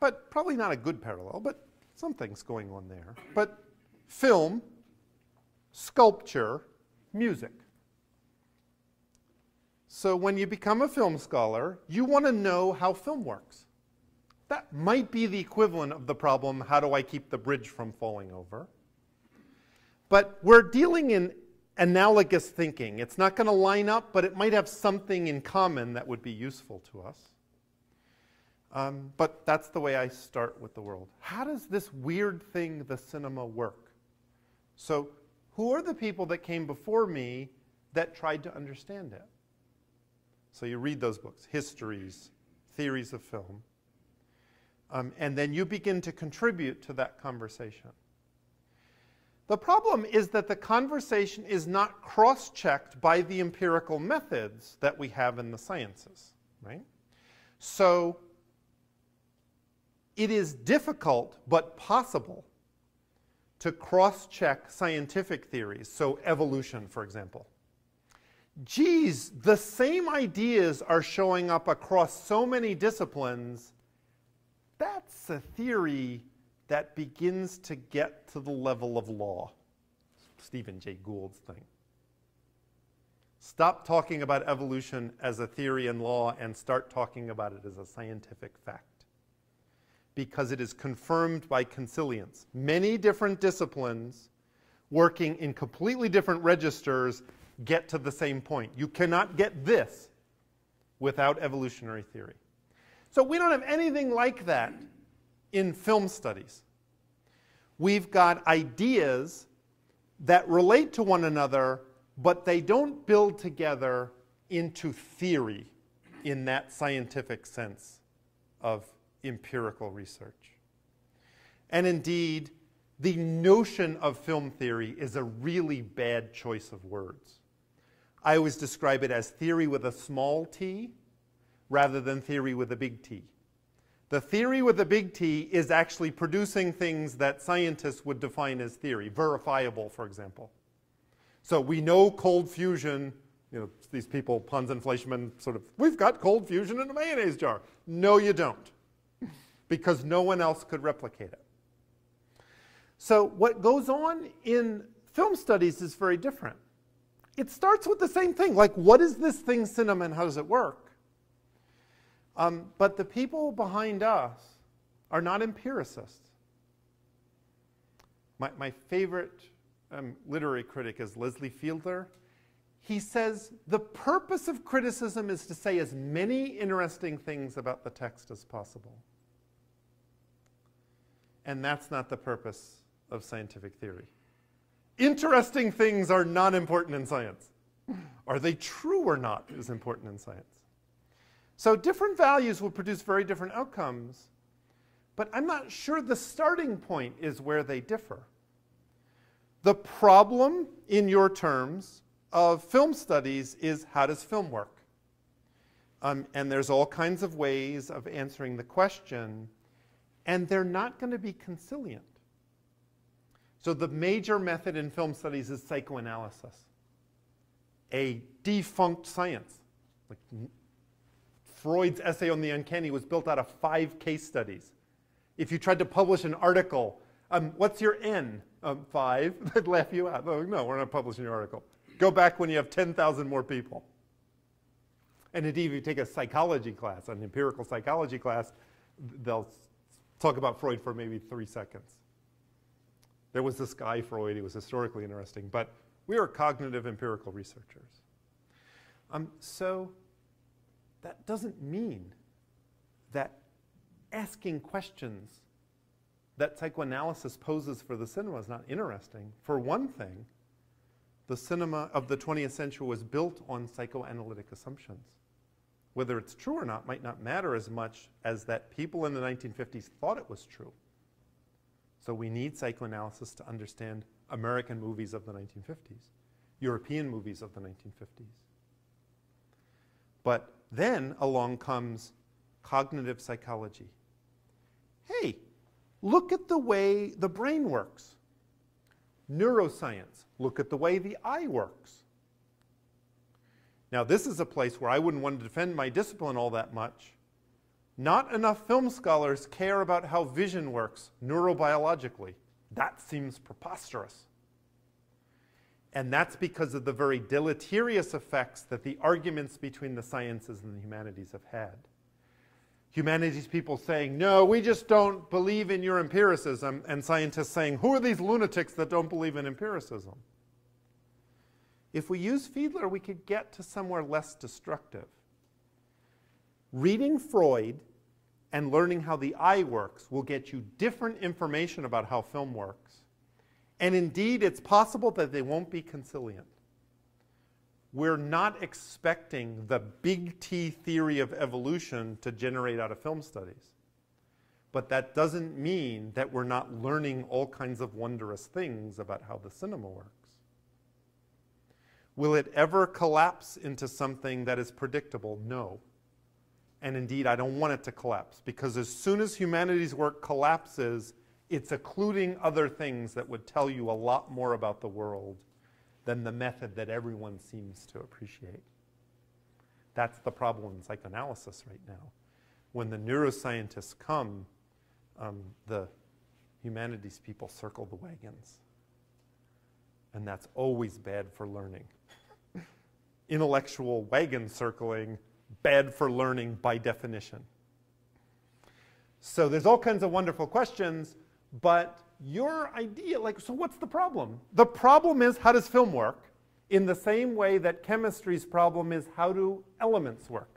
but probably not a good parallel, but something's going on there. But film, sculpture, music. So when you become a film scholar, you want to know how film works. That might be the equivalent of the problem, how do I keep the bridge from falling over? But we're dealing in analogous thinking. It's not going to line up, but it might have something in common that would be useful to us. Um, but that's the way I start with the world. How does this weird thing, the cinema, work? So who are the people that came before me that tried to understand it? So you read those books, histories, theories of film. Um, and then you begin to contribute to that conversation. The problem is that the conversation is not cross-checked by the empirical methods that we have in the sciences, right? So it is difficult but possible to cross-check scientific theories, so evolution, for example. Geez, the same ideas are showing up across so many disciplines. That's a theory that begins to get to the level of law. Stephen Jay Gould's thing. Stop talking about evolution as a theory and law and start talking about it as a scientific fact. Because it is confirmed by consilience. Many different disciplines working in completely different registers get to the same point. You cannot get this without evolutionary theory. So we don't have anything like that in film studies. We've got ideas that relate to one another, but they don't build together into theory in that scientific sense of empirical research. And indeed, the notion of film theory is a really bad choice of words. I always describe it as theory with a small t, rather than theory with a big T. The theory with a big T is actually producing things that scientists would define as theory, verifiable, for example. So we know cold fusion, you know, these people, Pons and Fleischmann, sort of, we've got cold fusion in a mayonnaise jar. No, you don't, because no one else could replicate it. So what goes on in film studies is very different. It starts with the same thing, like what is this thing cinema and how does it work? Um, but the people behind us are not empiricists. My, my favorite um, literary critic is Leslie Fielder. He says, the purpose of criticism is to say as many interesting things about the text as possible. And that's not the purpose of scientific theory. Interesting things are not important in science. Are they true or not is important in science. So different values will produce very different outcomes, but I'm not sure the starting point is where they differ. The problem, in your terms, of film studies is how does film work? Um, and there's all kinds of ways of answering the question, and they're not going to be conciliant. So the major method in film studies is psychoanalysis, a defunct science. Like, Freud's essay on the uncanny was built out of five case studies. If you tried to publish an article, um, what's your N? Um, five? They'd laugh you out. Oh, no, we're not publishing your article. Go back when you have ten thousand more people. And indeed, if you take a psychology class, an empirical psychology class, they'll talk about Freud for maybe three seconds. There was this guy, Freud, he was historically interesting, but we are cognitive empirical researchers. Um, so. That doesn't mean that asking questions that psychoanalysis poses for the cinema is not interesting. For one thing, the cinema of the twentieth century was built on psychoanalytic assumptions. Whether it's true or not might not matter as much as that people in the nineteen fifties thought it was true. So we need psychoanalysis to understand American movies of the nineteen fifties. European movies of the nineteen fifties. But then along comes cognitive psychology. Hey, look at the way the brain works. Neuroscience, look at the way the eye works. Now this is a place where I wouldn't want to defend my discipline all that much. Not enough film scholars care about how vision works neurobiologically. That seems preposterous. And that's because of the very deleterious effects that the arguments between the sciences and the humanities have had. Humanities people saying, no, we just don't believe in your empiricism, and scientists saying, who are these lunatics that don't believe in empiricism? If we use Fiedler, we could get to somewhere less destructive. Reading Freud and learning how the eye works will get you different information about how film works. And indeed, it's possible that they won't be conciliant. We're not expecting the big T theory of evolution to generate out of film studies. But that doesn't mean that we're not learning all kinds of wondrous things about how the cinema works. Will it ever collapse into something that is predictable? No. And indeed, I don't want it to collapse, because as soon as humanities work collapses, it's occluding other things that would tell you a lot more about the world than the method that everyone seems to appreciate. That's the problem in psychoanalysis right now. When the neuroscientists come, um, the humanities people circle the wagons. And that's always bad for learning. Intellectual wagon circling. Bad for learning by definition. So there's all kinds of wonderful questions, but your idea, like, so what's the problem? The problem is, how does film work? In the same way that chemistry's problem is, how do elements work?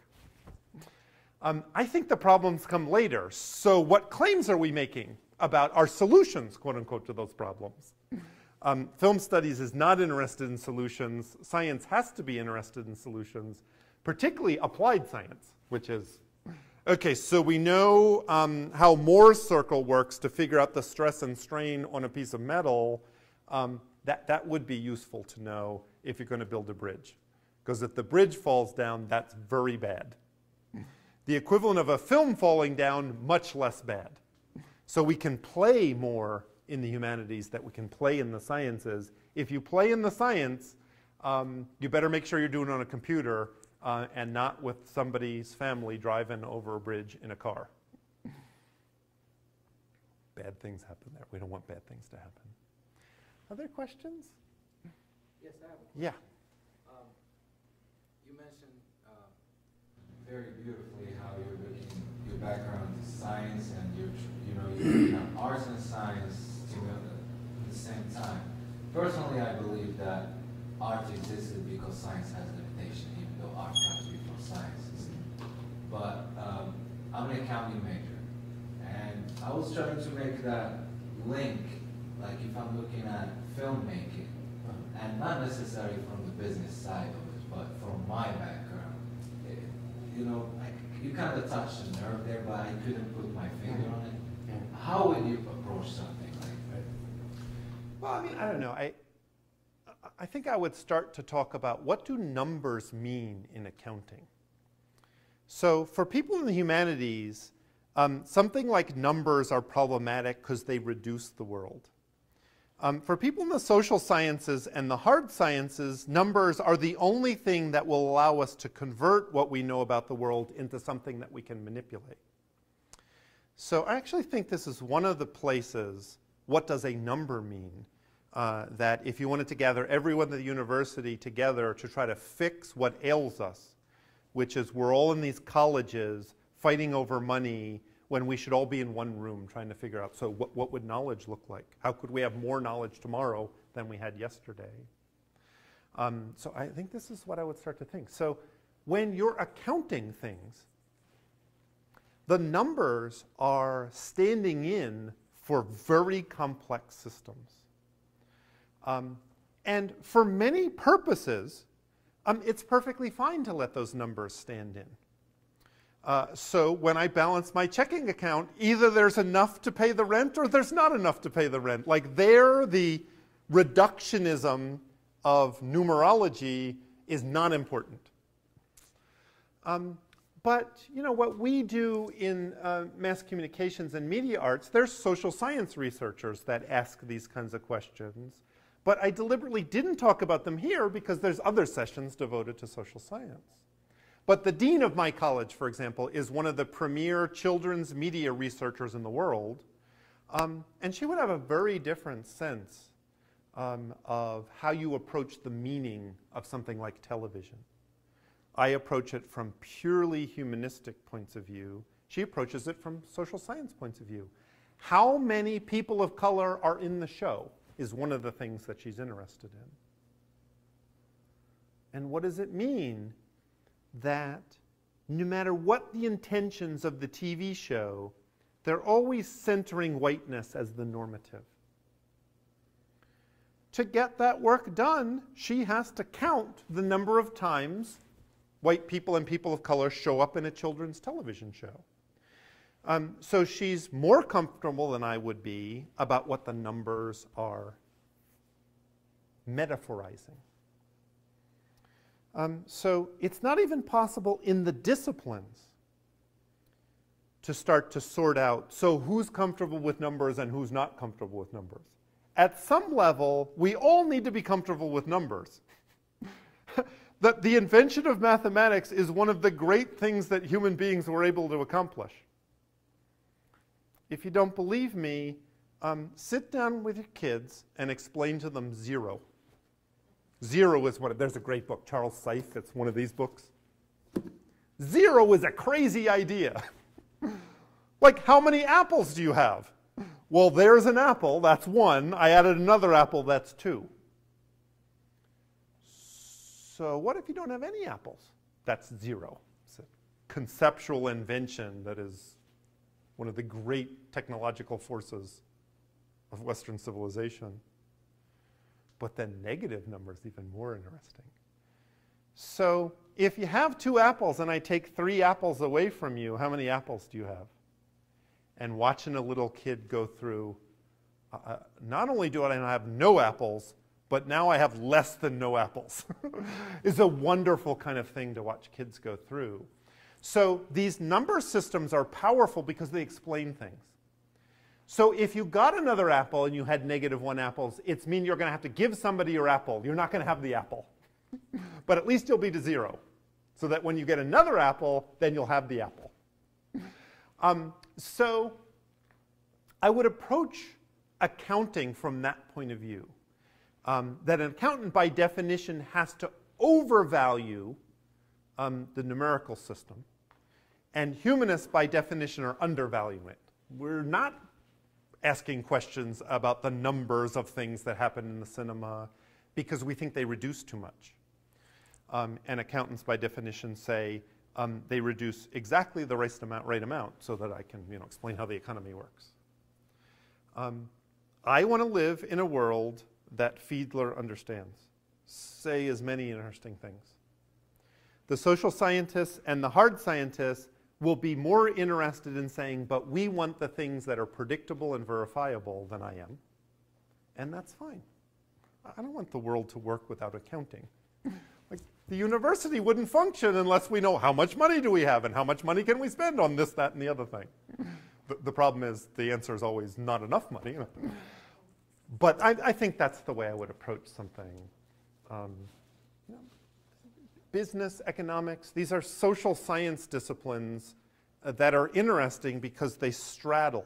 Um, I think the problems come later. So what claims are we making about our solutions, quote unquote, to those problems? Um, film studies is not interested in solutions. Science has to be interested in solutions. Particularly applied science, which is, okay, so we know um, how Moore's circle works to figure out the stress and strain on a piece of metal. Um, that, that would be useful to know if you're going to build a bridge. Because if the bridge falls down, that's very bad. The equivalent of a film falling down, much less bad. So we can play more in the humanities than we can play in the sciences. If you play in the science, um, you better make sure you're doing it on a computer. Uh, and not with somebody's family driving over a bridge in a car. Bad things happen there. We don't want bad things to happen. Other questions? Yes, I have a question. Yeah. Um, you mentioned uh, very beautifully how your, your background is science and your, you know, you have arts and science together at the same time. Personally, I believe that art existed because science has limitation, even though art comes before sciences. But um, I'm an accounting major, and I was trying to make that link, like if I'm looking at filmmaking, and not necessarily from the business side of it, but from my background, it, you know, I, you kind of touched a nerve there, but I couldn't put my finger on it. How would you approach something like that? Well, I mean, I don't know. I. I think I would start to talk about what do numbers mean in accounting. So for people in the humanities, um, something like numbers are problematic because they reduce the world. Um, for people in the social sciences and the hard sciences, numbers are the only thing that will allow us to convert what we know about the world into something that we can manipulate. So I actually think this is one of the places, what does a number mean? Uh, that if you wanted to gather everyone at the university together to try to fix what ails us, which is we're all in these colleges fighting over money when we should all be in one room trying to figure out, so what, what would knowledge look like? How could we have more knowledge tomorrow than we had yesterday? Um, so I think this is what I would start to think. So when you're accounting things, the numbers are standing in for very complex systems. Um, and for many purposes, um, it's perfectly fine to let those numbers stand in. Uh, so when I balance my checking account, either there's enough to pay the rent or there's not enough to pay the rent. Like there, the reductionism of numerology is not important. Um, but you know what we do in uh, mass communications and media arts, there's social science researchers that ask these kinds of questions. But I deliberately didn't talk about them here because there's other sessions devoted to social science. But the dean of my college, for example, is one of the premier children's media researchers in the world. Um, and she would have a very different sense um, of how you approach the meaning of something like television. I approach it from purely humanistic points of view. She approaches it from social science points of view. How many people of color are in the show is one of the things that she's interested in. And what does it mean that no matter what the intentions of the T V show, they're always centering whiteness as the normative? To get that work done, she has to count the number of times white people and people of color show up in a children's television show. Um, so she's more comfortable than I would be about what the numbers are metaphorizing. Um, so it's not even possible in the disciplines to start to sort out, so who's comfortable with numbers and who's not comfortable with numbers. At some level, we all need to be comfortable with numbers. That the invention of mathematics is one of the great things that human beings were able to accomplish. If you don't believe me, um, sit down with your kids and explain to them zero. Zero is one of, there's a great book, Charles Seitz, that's one of these books. Zero is a crazy idea. Like, how many apples do you have? Well, there's an apple, that's one. I added another apple, that's two. So what if you don't have any apples? That's zero. It's a conceptual invention that is one of the great technological forces of Western civilization. But then negative number is even more interesting. So if you have two apples and I take three apples away from you, how many apples do you have? And watching a little kid go through, uh, not only do I have no apples, but now I have less than no apples. It's a wonderful kind of thing to watch kids go through. So these number systems are powerful because they explain things. So if you got another apple and you had negative one apples, it's mean you're going to have to give somebody your apple. You're not going to have the apple. But at least you'll be to zero. So that when you get another apple, then you'll have the apple. Um, so I would approach accounting from that point of view. Um, that an accountant, by definition, has to overvalue um, the numerical system. And humanists, by definition, are undervaluing it. We're not asking questions about the numbers of things that happen in the cinema because we think they reduce too much. Um, and accountants, by definition, say um, they reduce exactly the right amount, right amount so that I can you know, explain how the economy works. Um, I want to live in a world that Fiedler understands. Say as many interesting things. The social scientists and the hard scientists will be more interested in saying, but we want the things that are predictable and verifiable than I am. And that's fine. I don't want the world to work without accounting. Like, the university wouldn't function unless we know how much money do we have and how much money can we spend on this, that, and the other thing. The, the problem is the answer is always not enough money. But I, I think that's the way I would approach something. Um, you know, business, economics, these are social science disciplines uh, that are interesting because they straddle.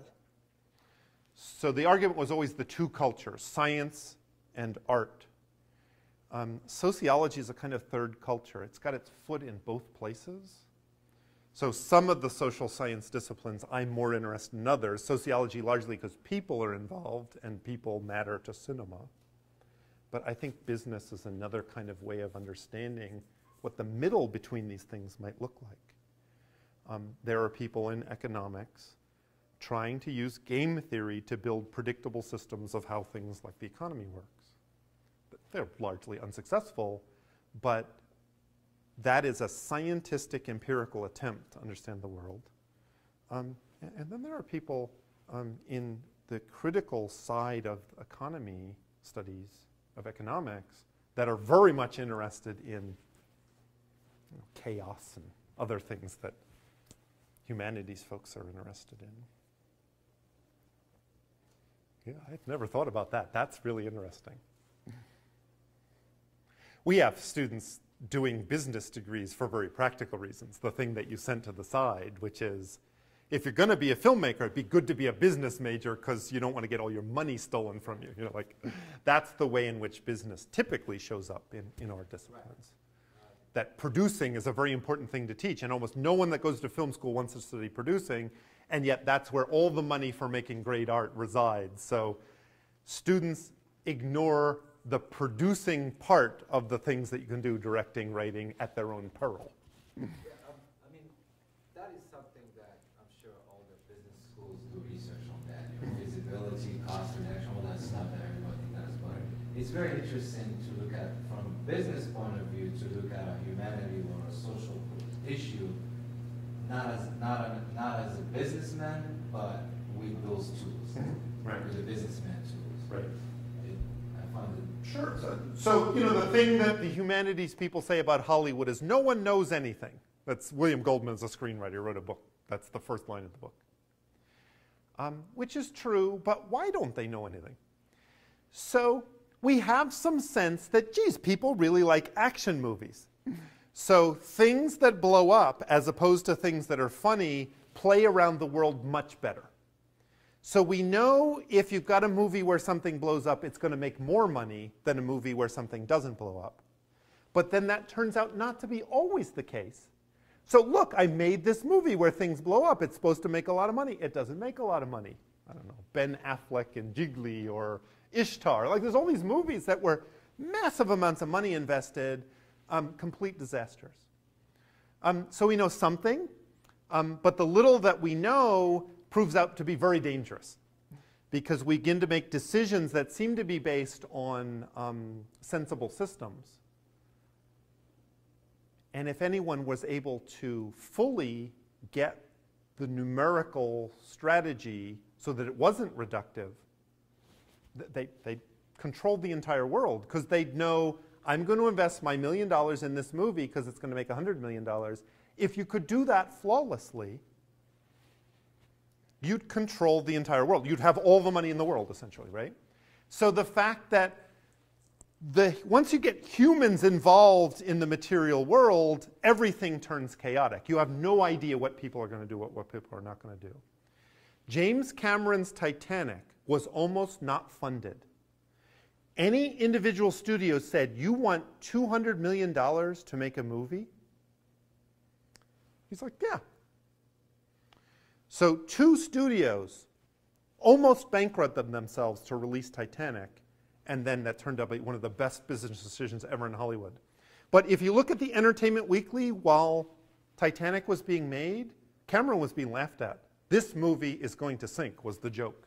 So the argument was always the two cultures, science and art. Um, sociology is a kind of third culture. It's got its foot in both places. So some of the social science disciplines I'm more interested in others. Sociology largely because people are involved and people matter to cinema. But I think business is another kind of way of understanding what the middle between these things might look like. Um, there are people in economics trying to use game theory to build predictable systems of how things like the economy works. They're largely unsuccessful, but that is a scientistic, empirical attempt to understand the world. Um, and then there are people um, in the critical side of economy studies, of economics, that are very much interested in you know, chaos and other things that humanities folks are interested in. Yeah, I've never thought about that. That's really interesting. We have students doing business degrees for very practical reasons, the thing that you sent to the side, which is, if you're going to be a filmmaker, it'd be good to be a business major because you don't want to get all your money stolen from you. You know, like, that's the way in which business typically shows up in, in our disciplines. Right. Right. That producing is a very important thing to teach, and almost no one that goes to film school wants to study producing, and yet that's where all the money for making great art resides. So students ignore the producing part of the things that you can do, directing, writing, at their own peril. It's very interesting to look at from a business point of view, to look at a humanity or a social issue, not as not a, not as a businessman, but with those tools, right? With the businessman tools, right? It, I find it sure. So, so you know, the thing that the humanities people say about Hollywood is no one knows anything. That's William Goldman's a screenwriter, wrote a book. That's the first line of the book, um, which is true. But why don't they know anything? So we have some sense that, geez, people really like action movies. So things that blow up, as opposed to things that are funny, play around the world much better. So we know if you've got a movie where something blows up, it's going to make more money than a movie where something doesn't blow up. But then that turns out not to be always the case. So look, I made this movie where things blow up. It's supposed to make a lot of money. It doesn't make a lot of money. I don't know, Ben Affleck and Jiggly or Ishtar. Like, there's all these movies that were massive amounts of money invested, um, complete disasters. Um, so we know something, um, but the little that we know proves out to be very dangerous, because we begin to make decisions that seem to be based on um, sensible systems. And if anyone was able to fully get the numerical strategy so that it wasn't reductive, They, they controlled the entire world, because they'd know, I'm going to invest my million dollars in this movie because it's going to make one hundred million dollars. If you could do that flawlessly, you'd control the entire world. You'd have all the money in the world, essentially, right? So the fact that the, once you get humans involved in the material world, everything turns chaotic. You have no idea what people are going to do, what, what people are not going to do. James Cameron's Titanic was almost not funded. Any individual studio said, you want two hundred million dollars to make a movie? He's like, yeah. So two studios almost bankrupted themselves to release Titanic, and then that turned out to be one of the best business decisions ever in Hollywood. But if you look at the Entertainment Weekly, while Titanic was being made, Cameron was being laughed at. This movie is going to sink, was the joke.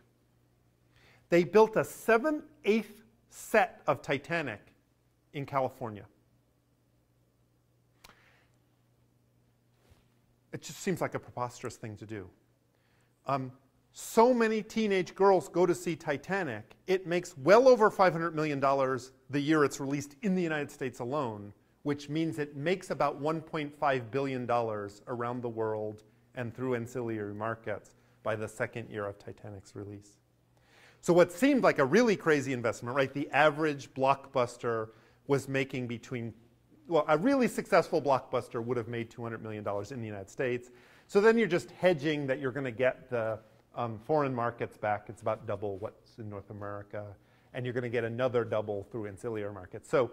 They built a seven-eighth set of Titanic in California. It just seems like a preposterous thing to do. Um, so many teenage girls go to see Titanic. It makes well over five hundred million dollars the year it's released in the United States alone, which means it makes about one point five billion dollars around the world and through ancillary markets by the second year of Titanic's release. So what seemed like a really crazy investment, right? The average blockbuster was making between, well, a really successful blockbuster would have made two hundred million dollars in the United States. So then you're just hedging that you're going to get the um, foreign markets back. It's about double what's in North America. And you're going to get another double through ancillary markets. So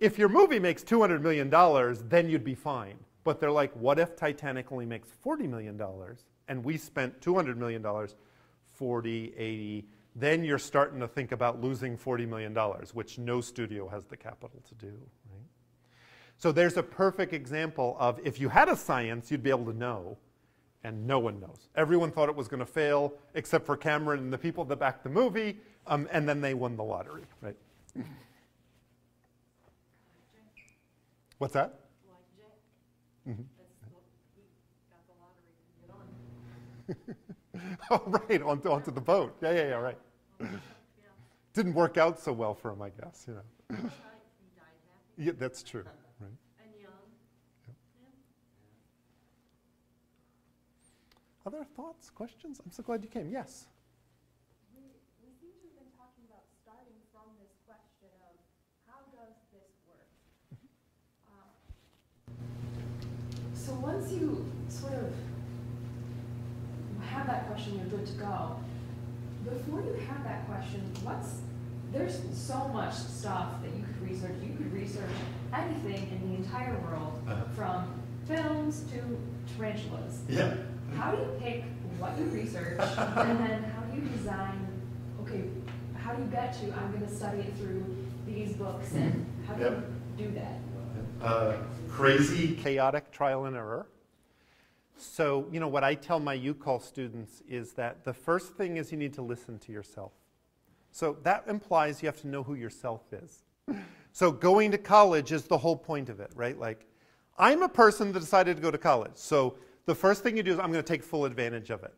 if your movie makes two hundred million dollars, then you'd be fine. But they're like, what if Titanic only makes forty million dollars and we spent two hundred million dollars, forty, eighty, then you're starting to think about losing forty million dollars, which no studio has the capital to do, right? So there's a perfect example of, if you had a science, you'd be able to know, and no one knows. Everyone thought it was going to fail, except for Cameron and the people that backed the movie, um, and then they won the lottery, right? What's that? Like Jack. Mm-hmm. That's what he got the lottery to get on. Oh, right, onto, onto the boat. Yeah, yeah, yeah, right. Yeah. Didn't work out so well for him, I guess, you know. Yeah, that's true, right? And young. Yep. Yeah. Other thoughts, questions? I'm so glad you came. Yes. So once you sort of have that question, you're good to go. Before you have that question, what's, there's so much stuff that you could research. You could research anything in the entire world, uh-huh. from films to tarantulas. Yeah. How do you pick what you research, and then how do you design, okay, how do you get to, I'm going to study it through these books, and how do yep. you do that? Uh, crazy, chaotic trial and error. So, you know, what I tell my U Call students is that the first thing is you need to listen to yourself. So that implies you have to know who yourself is. So going to college is the whole point of it, right? Like, I'm a person that decided to go to college. So the first thing you do is I'm going to take full advantage of it.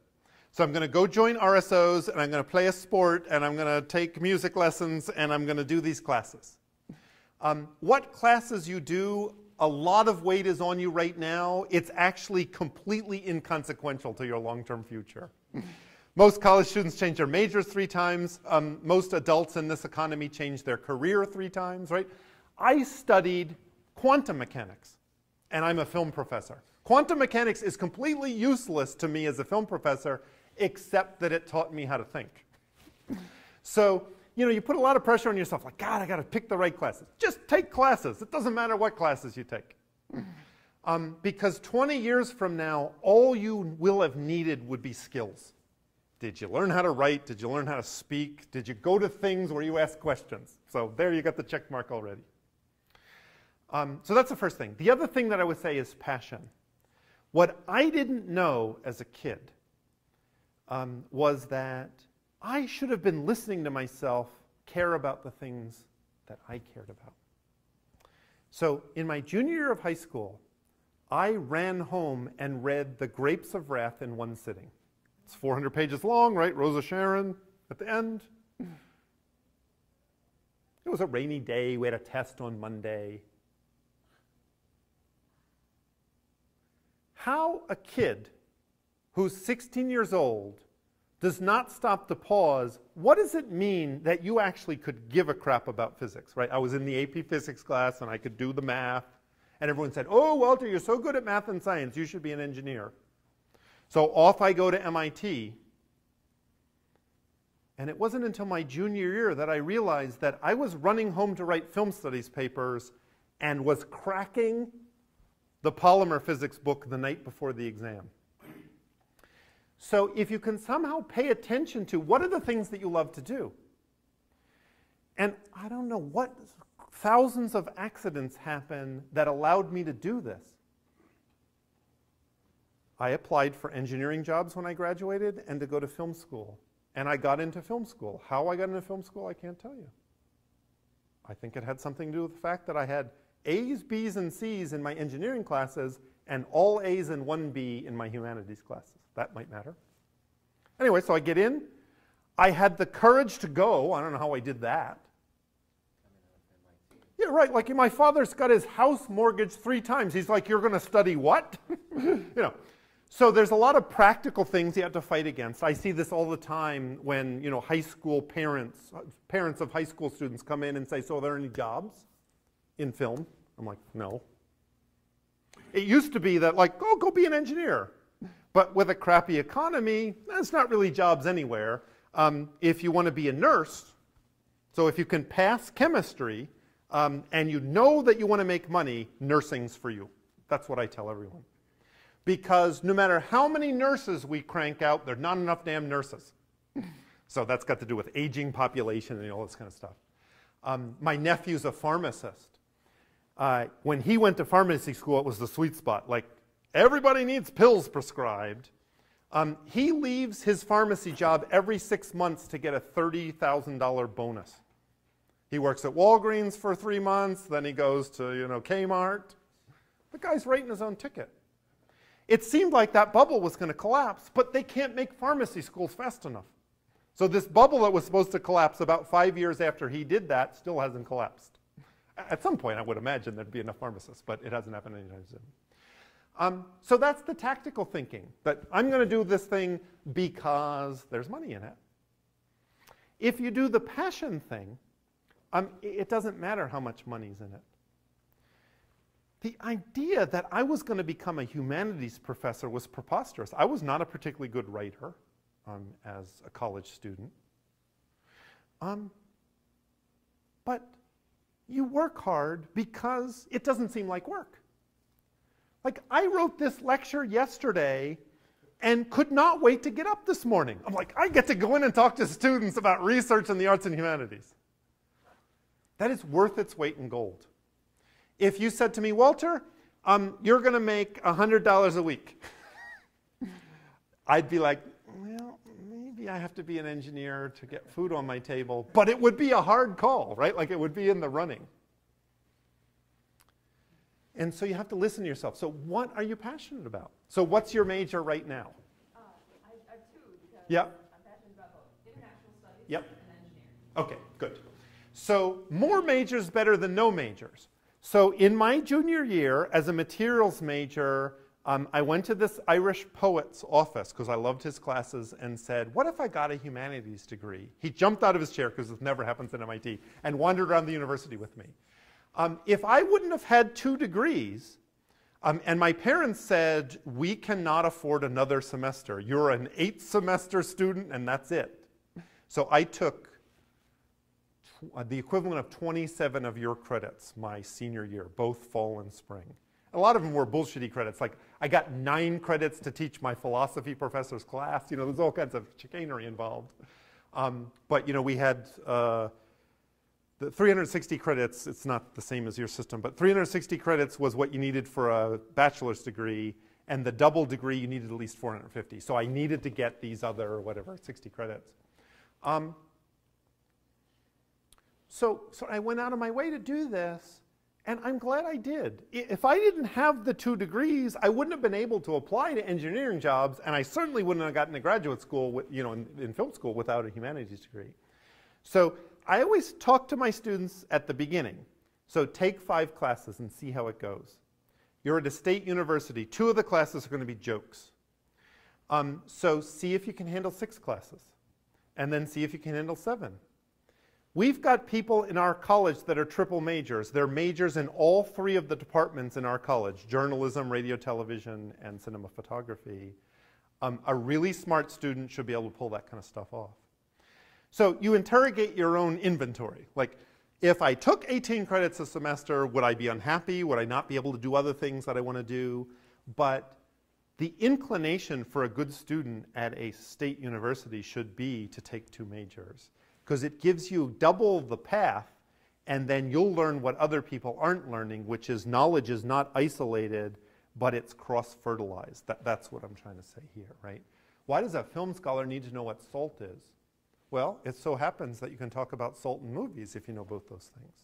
So I'm going to go join R S Os, and I'm going to play a sport, and I'm going to take music lessons, and I'm going to do these classes. Um, what classes you do, a lot of weight is on you right now. It's actually completely inconsequential to your long-term future. Most college students change their majors three times. Um, most adults in this economy change their career three times, right? I studied quantum mechanics, and I'm a film professor. Quantum mechanics is completely useless to me as a film professor, except that it taught me how to think. So, you know, you put a lot of pressure on yourself, like, God, I got to pick the right classes. Just take classes. It doesn't matter what classes you take. Um, because twenty years from now, all you will have needed would be skills. Did you learn how to write? Did you learn how to speak? Did you go to things where you ask questions? So there you got the check mark already. Um, so that's the first thing. The other thing that I would say is passion. What I didn't know as a kid um, was that I should have been listening to myself care about the things that I cared about. So in my junior year of high school, I ran home and read The Grapes of Wrath in one sitting. It's four hundred pages long, right? Rosa Sharon at the end. It was a rainy day. We had a test on Monday. How a kid who's sixteen years old does not stop to pause, what does it mean that you actually could give a crap about physics, right? I was in the A P physics class, and I could do the math, and everyone said, oh, Walter, you're so good at math and science, you should be an engineer. So off I go to M I T, and it wasn't until my junior year that I realized that I was running home to write film studies papers and was cracking the polymer physics book the night before the exam. So if you can somehow pay attention to what are the things that you love to do, and I don't know what thousands of accidents happen that allowed me to do this. I applied for engineering jobs when I graduated and to go to film school, and I got into film school. How I got into film school, I can't tell you. I think it had something to do with the fact that I had A's, B's, and C's in my engineering classes and all A's and one B in my humanities classes. That might matter. Anyway, so I get in. I had the courage to go. I don't know how I did that. Yeah, right. Like, my father's got his house mortgaged three times. He's like, you're going to study what? You know. So there's a lot of practical things you have to fight against. I see this all the time when, you know, high school parents, parents of high school students come in and say, so are there any jobs in film? I'm like, no. It used to be that, like, oh, go be an engineer. But with a crappy economy, that's not really jobs anywhere. Um, if you want to be a nurse, so if you can pass chemistry um, and you know that you want to make money, nursing's for you. That's what I tell everyone. Because no matter how many nurses we crank out, there are not enough damn nurses. So that's got to do with aging population and all this kind of stuff. Um, my nephew's a pharmacist. Uh, when he went to pharmacy school, it was the sweet spot. Like, everybody needs pills prescribed. Um, he leaves his pharmacy job every six months to get a thirty thousand dollar bonus. He works at Walgreens for three months. Then he goes to, you know, Kmart. The guy's writing his own ticket. It seemed like that bubble was going to collapse, but they can't make pharmacy schools fast enough. So this bubble that was supposed to collapse about five years after he did that still hasn't collapsed. At some point, I would imagine there'd be enough pharmacists, but it hasn't happened anytime soon. Um, so that's the tactical thinking, that I'm going to do this thing because there's money in it. If you do the passion thing, um, it doesn't matter how much money's in it. The idea that I was going to become a humanities professor was preposterous. I was not a particularly good writer um, as a college student. Um, but you work hard because it doesn't seem like work. Like, I wrote this lecture yesterday and could not wait to get up this morning. I'm like, I get to go in and talk to students about research in the arts and humanities. That is worth its weight in gold. If you said to me, Walter, um, you're going to make one hundred dollars a week, I'd be like, well, maybe I have to be an engineer to get food on my table. But it would be a hard call, right? Like, it would be in the running. And so you have to listen to yourself. So what are you passionate about? So what's your major right now? Uh, I, I have two, because yeah. I'm passionate about both international studies yep. and engineering. OK, good. So more majors better than no majors. So in my junior year, as a materials major, um, I went to this Irish poet's office, because I loved his classes, and said, what if I got a humanities degree? He jumped out of his chair, because this never happens at M I T, and wandered around the university with me. Um, if I wouldn't have had two degrees, um, and my parents said, we cannot afford another semester. You're an eighth semester student, and that's it. So I took Uh, the equivalent of twenty-seven of your credits my senior year, both fall and spring. A lot of them were bullshitty credits. Like, I got nine credits to teach my philosophy professor's class. You know, there's all kinds of chicanery involved. Um, but, you know, we had uh, the three hundred sixty credits. It's not the same as your system, but three hundred sixty credits was what you needed for a bachelor's degree. And the double degree, you needed at least four hundred fifty. So I needed to get these other, whatever, sixty credits. Um, So, so I went out of my way to do this, and I'm glad I did. If I didn't have the two degrees, I wouldn't have been able to apply to engineering jobs, and I certainly wouldn't have gotten to graduate school, with, you know, in, in film school without a humanities degree. So I always talk to my students at the beginning. So take five classes and see how it goes. You're at a state university. Two of the classes are going to be jokes. Um, so see if you can handle six classes, and then see if you can handle seven. We've got people in our college that are triple majors. They're majors in all three of the departments in our college, journalism, radio, television, and cinema photography. Um, a really smart student should be able to pull that kind of stuff off. So you interrogate your own inventory. Like, if I took eighteen credits a semester, would I be unhappy? Would I not be able to do other things that I want to do? But the inclination for a good student at a state university should be to take two majors, because it gives you double the path, and then you'll learn what other people aren't learning, which is knowledge is not isolated, but it's cross-fertilized. That, that's what I'm trying to say here, right? Why does a film scholar need to know what salt is? Well, it so happens that you can talk about salt in movies if you know both those things.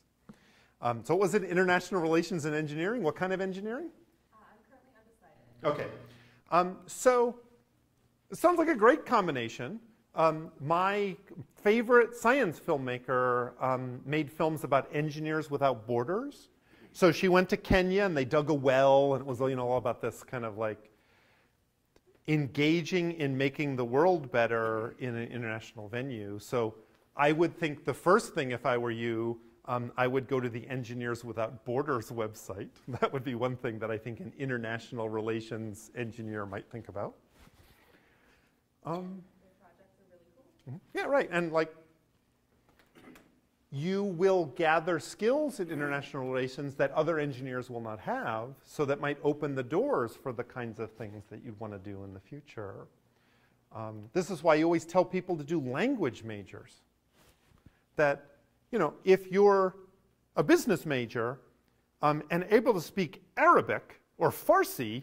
Um, so what was it, international relations and engineering? What kind of engineering? Uh, I'm currently undecided. OK. Um, so it sounds like a great combination. Um, my favorite science filmmaker um, made films about engineers without borders. So she went to Kenya and they dug a well, and it was, you know, all about this kind of like engaging in making the world better in an international venue. So I would think the first thing, if I were you, um, I would go to the Engineers Without Borders website. That would be one thing that I think an international relations engineer might think about. Um, Yeah, right. And like, you will gather skills in international relations that other engineers will not have, so that might open the doors for the kinds of things that you'd want to do in the future. Um, this is why you always tell people to do language majors. That, you know, if you're a business major um, and able to speak Arabic or Farsi,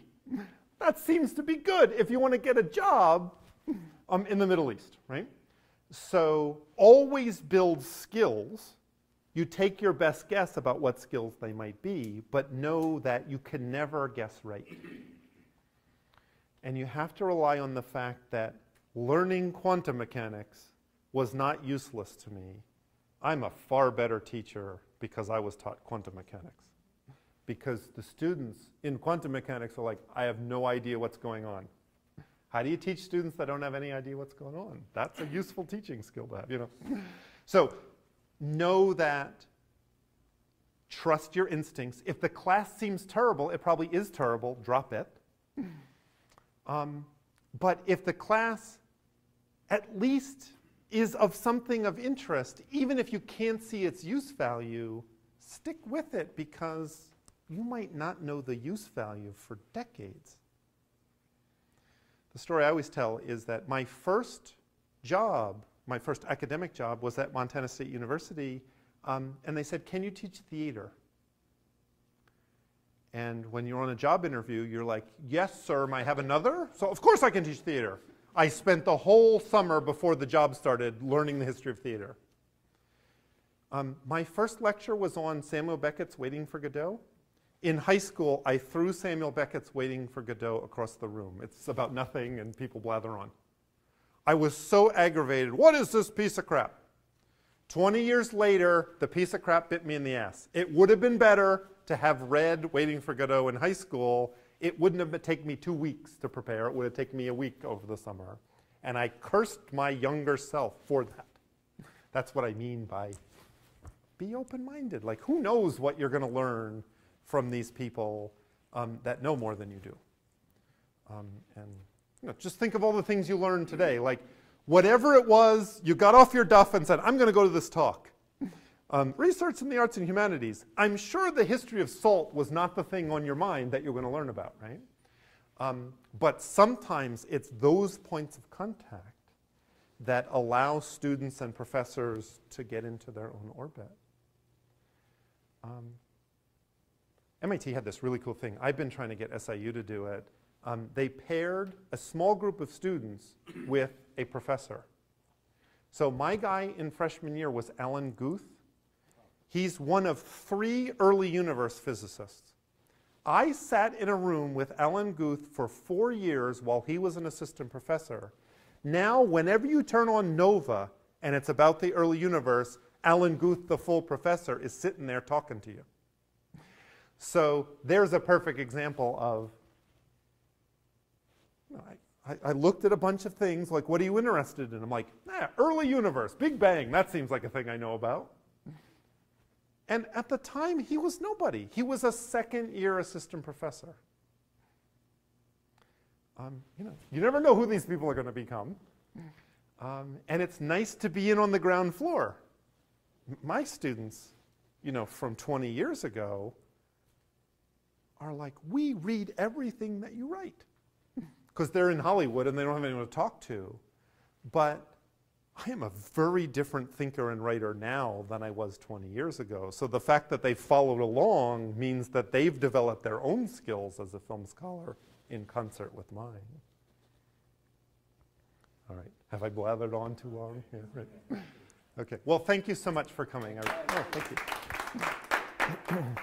that seems to be good if you want to get a job um, in the Middle East, right? So always build skills. You take your best guess about what skills they might be, but know that you can never guess right. And you have to rely on the fact that learning quantum mechanics was not useless to me. I'm a far better teacher because I was taught quantum mechanics. Because the students in quantum mechanics are like, I have no idea what's going on. How do you teach students that don't have any idea what's going on? That's a useful teaching skill to have, you know. So know that. Trust your instincts. If the class seems terrible, it probably is terrible. Drop it. Um, but if the class at least is of something of interest, even if you can't see its use value, stick with it, because you might not know the use value for decades. The story I always tell is that my first job, my first academic job, was at Montana State University, um, and they said, can you teach theater? And when you're on a job interview, you're like, yes, sir, may I have another? So of course I can teach theater. I spent the whole summer before the job started learning the history of theater. Um, my first lecture was on Samuel Beckett's Waiting for Godot. In high school, I threw Samuel Beckett's Waiting for Godot across the room. It's about nothing and people blather on. I was so aggravated. What is this piece of crap? twenty years later, the piece of crap bit me in the ass. It would have been better to have read Waiting for Godot in high school. It wouldn't have taken me two weeks to prepare. It would have taken me a week over the summer. And I cursed my younger self for that. That's what I mean by be open-minded. Like, who knows what you're going to learn from these people um, that know more than you do. Um, and you know, just think of all the things you learned today. Like, whatever it was, you got off your duff and said, I'm going to go to this talk. Um, research in the arts and humanities. I'm sure the history of salt was not the thing on your mind that you're going to learn about, right? Um, but sometimes it's those points of contact that allow students and professors to get into their own orbit. Um, M I T had this really cool thing. I've been trying to get S I U to do it. Um, they paired a small group of students with a professor. So my guy in freshman year was Alan Guth. He's one of three early universe physicists. I sat in a room with Alan Guth for four years while he was an assistant professor. Now, whenever you turn on NOVA and it's about the early universe, Alan Guth, the full professor, is sitting there talking to you. So there's a perfect example of, you know, I, I looked at a bunch of things, like, what are you interested in? I'm like, eh, early universe, Big Bang, that seems like a thing I know about. And at the time, he was nobody. He was a second-year assistant professor. Um, you know, you never know who these people are going to become. Um, and it's nice to be in on the ground floor. My students, you know, from twenty years ago are like, we read everything that you write. Because they're in Hollywood and they don't have anyone to talk to. But I am a very different thinker and writer now than I was twenty years ago. So the fact that they've followed along means that they've developed their own skills as a film scholar in concert with mine. All right. Have I blathered on too long here? Yeah, right. Okay. Well, thank you so much for coming. I, oh, thank you.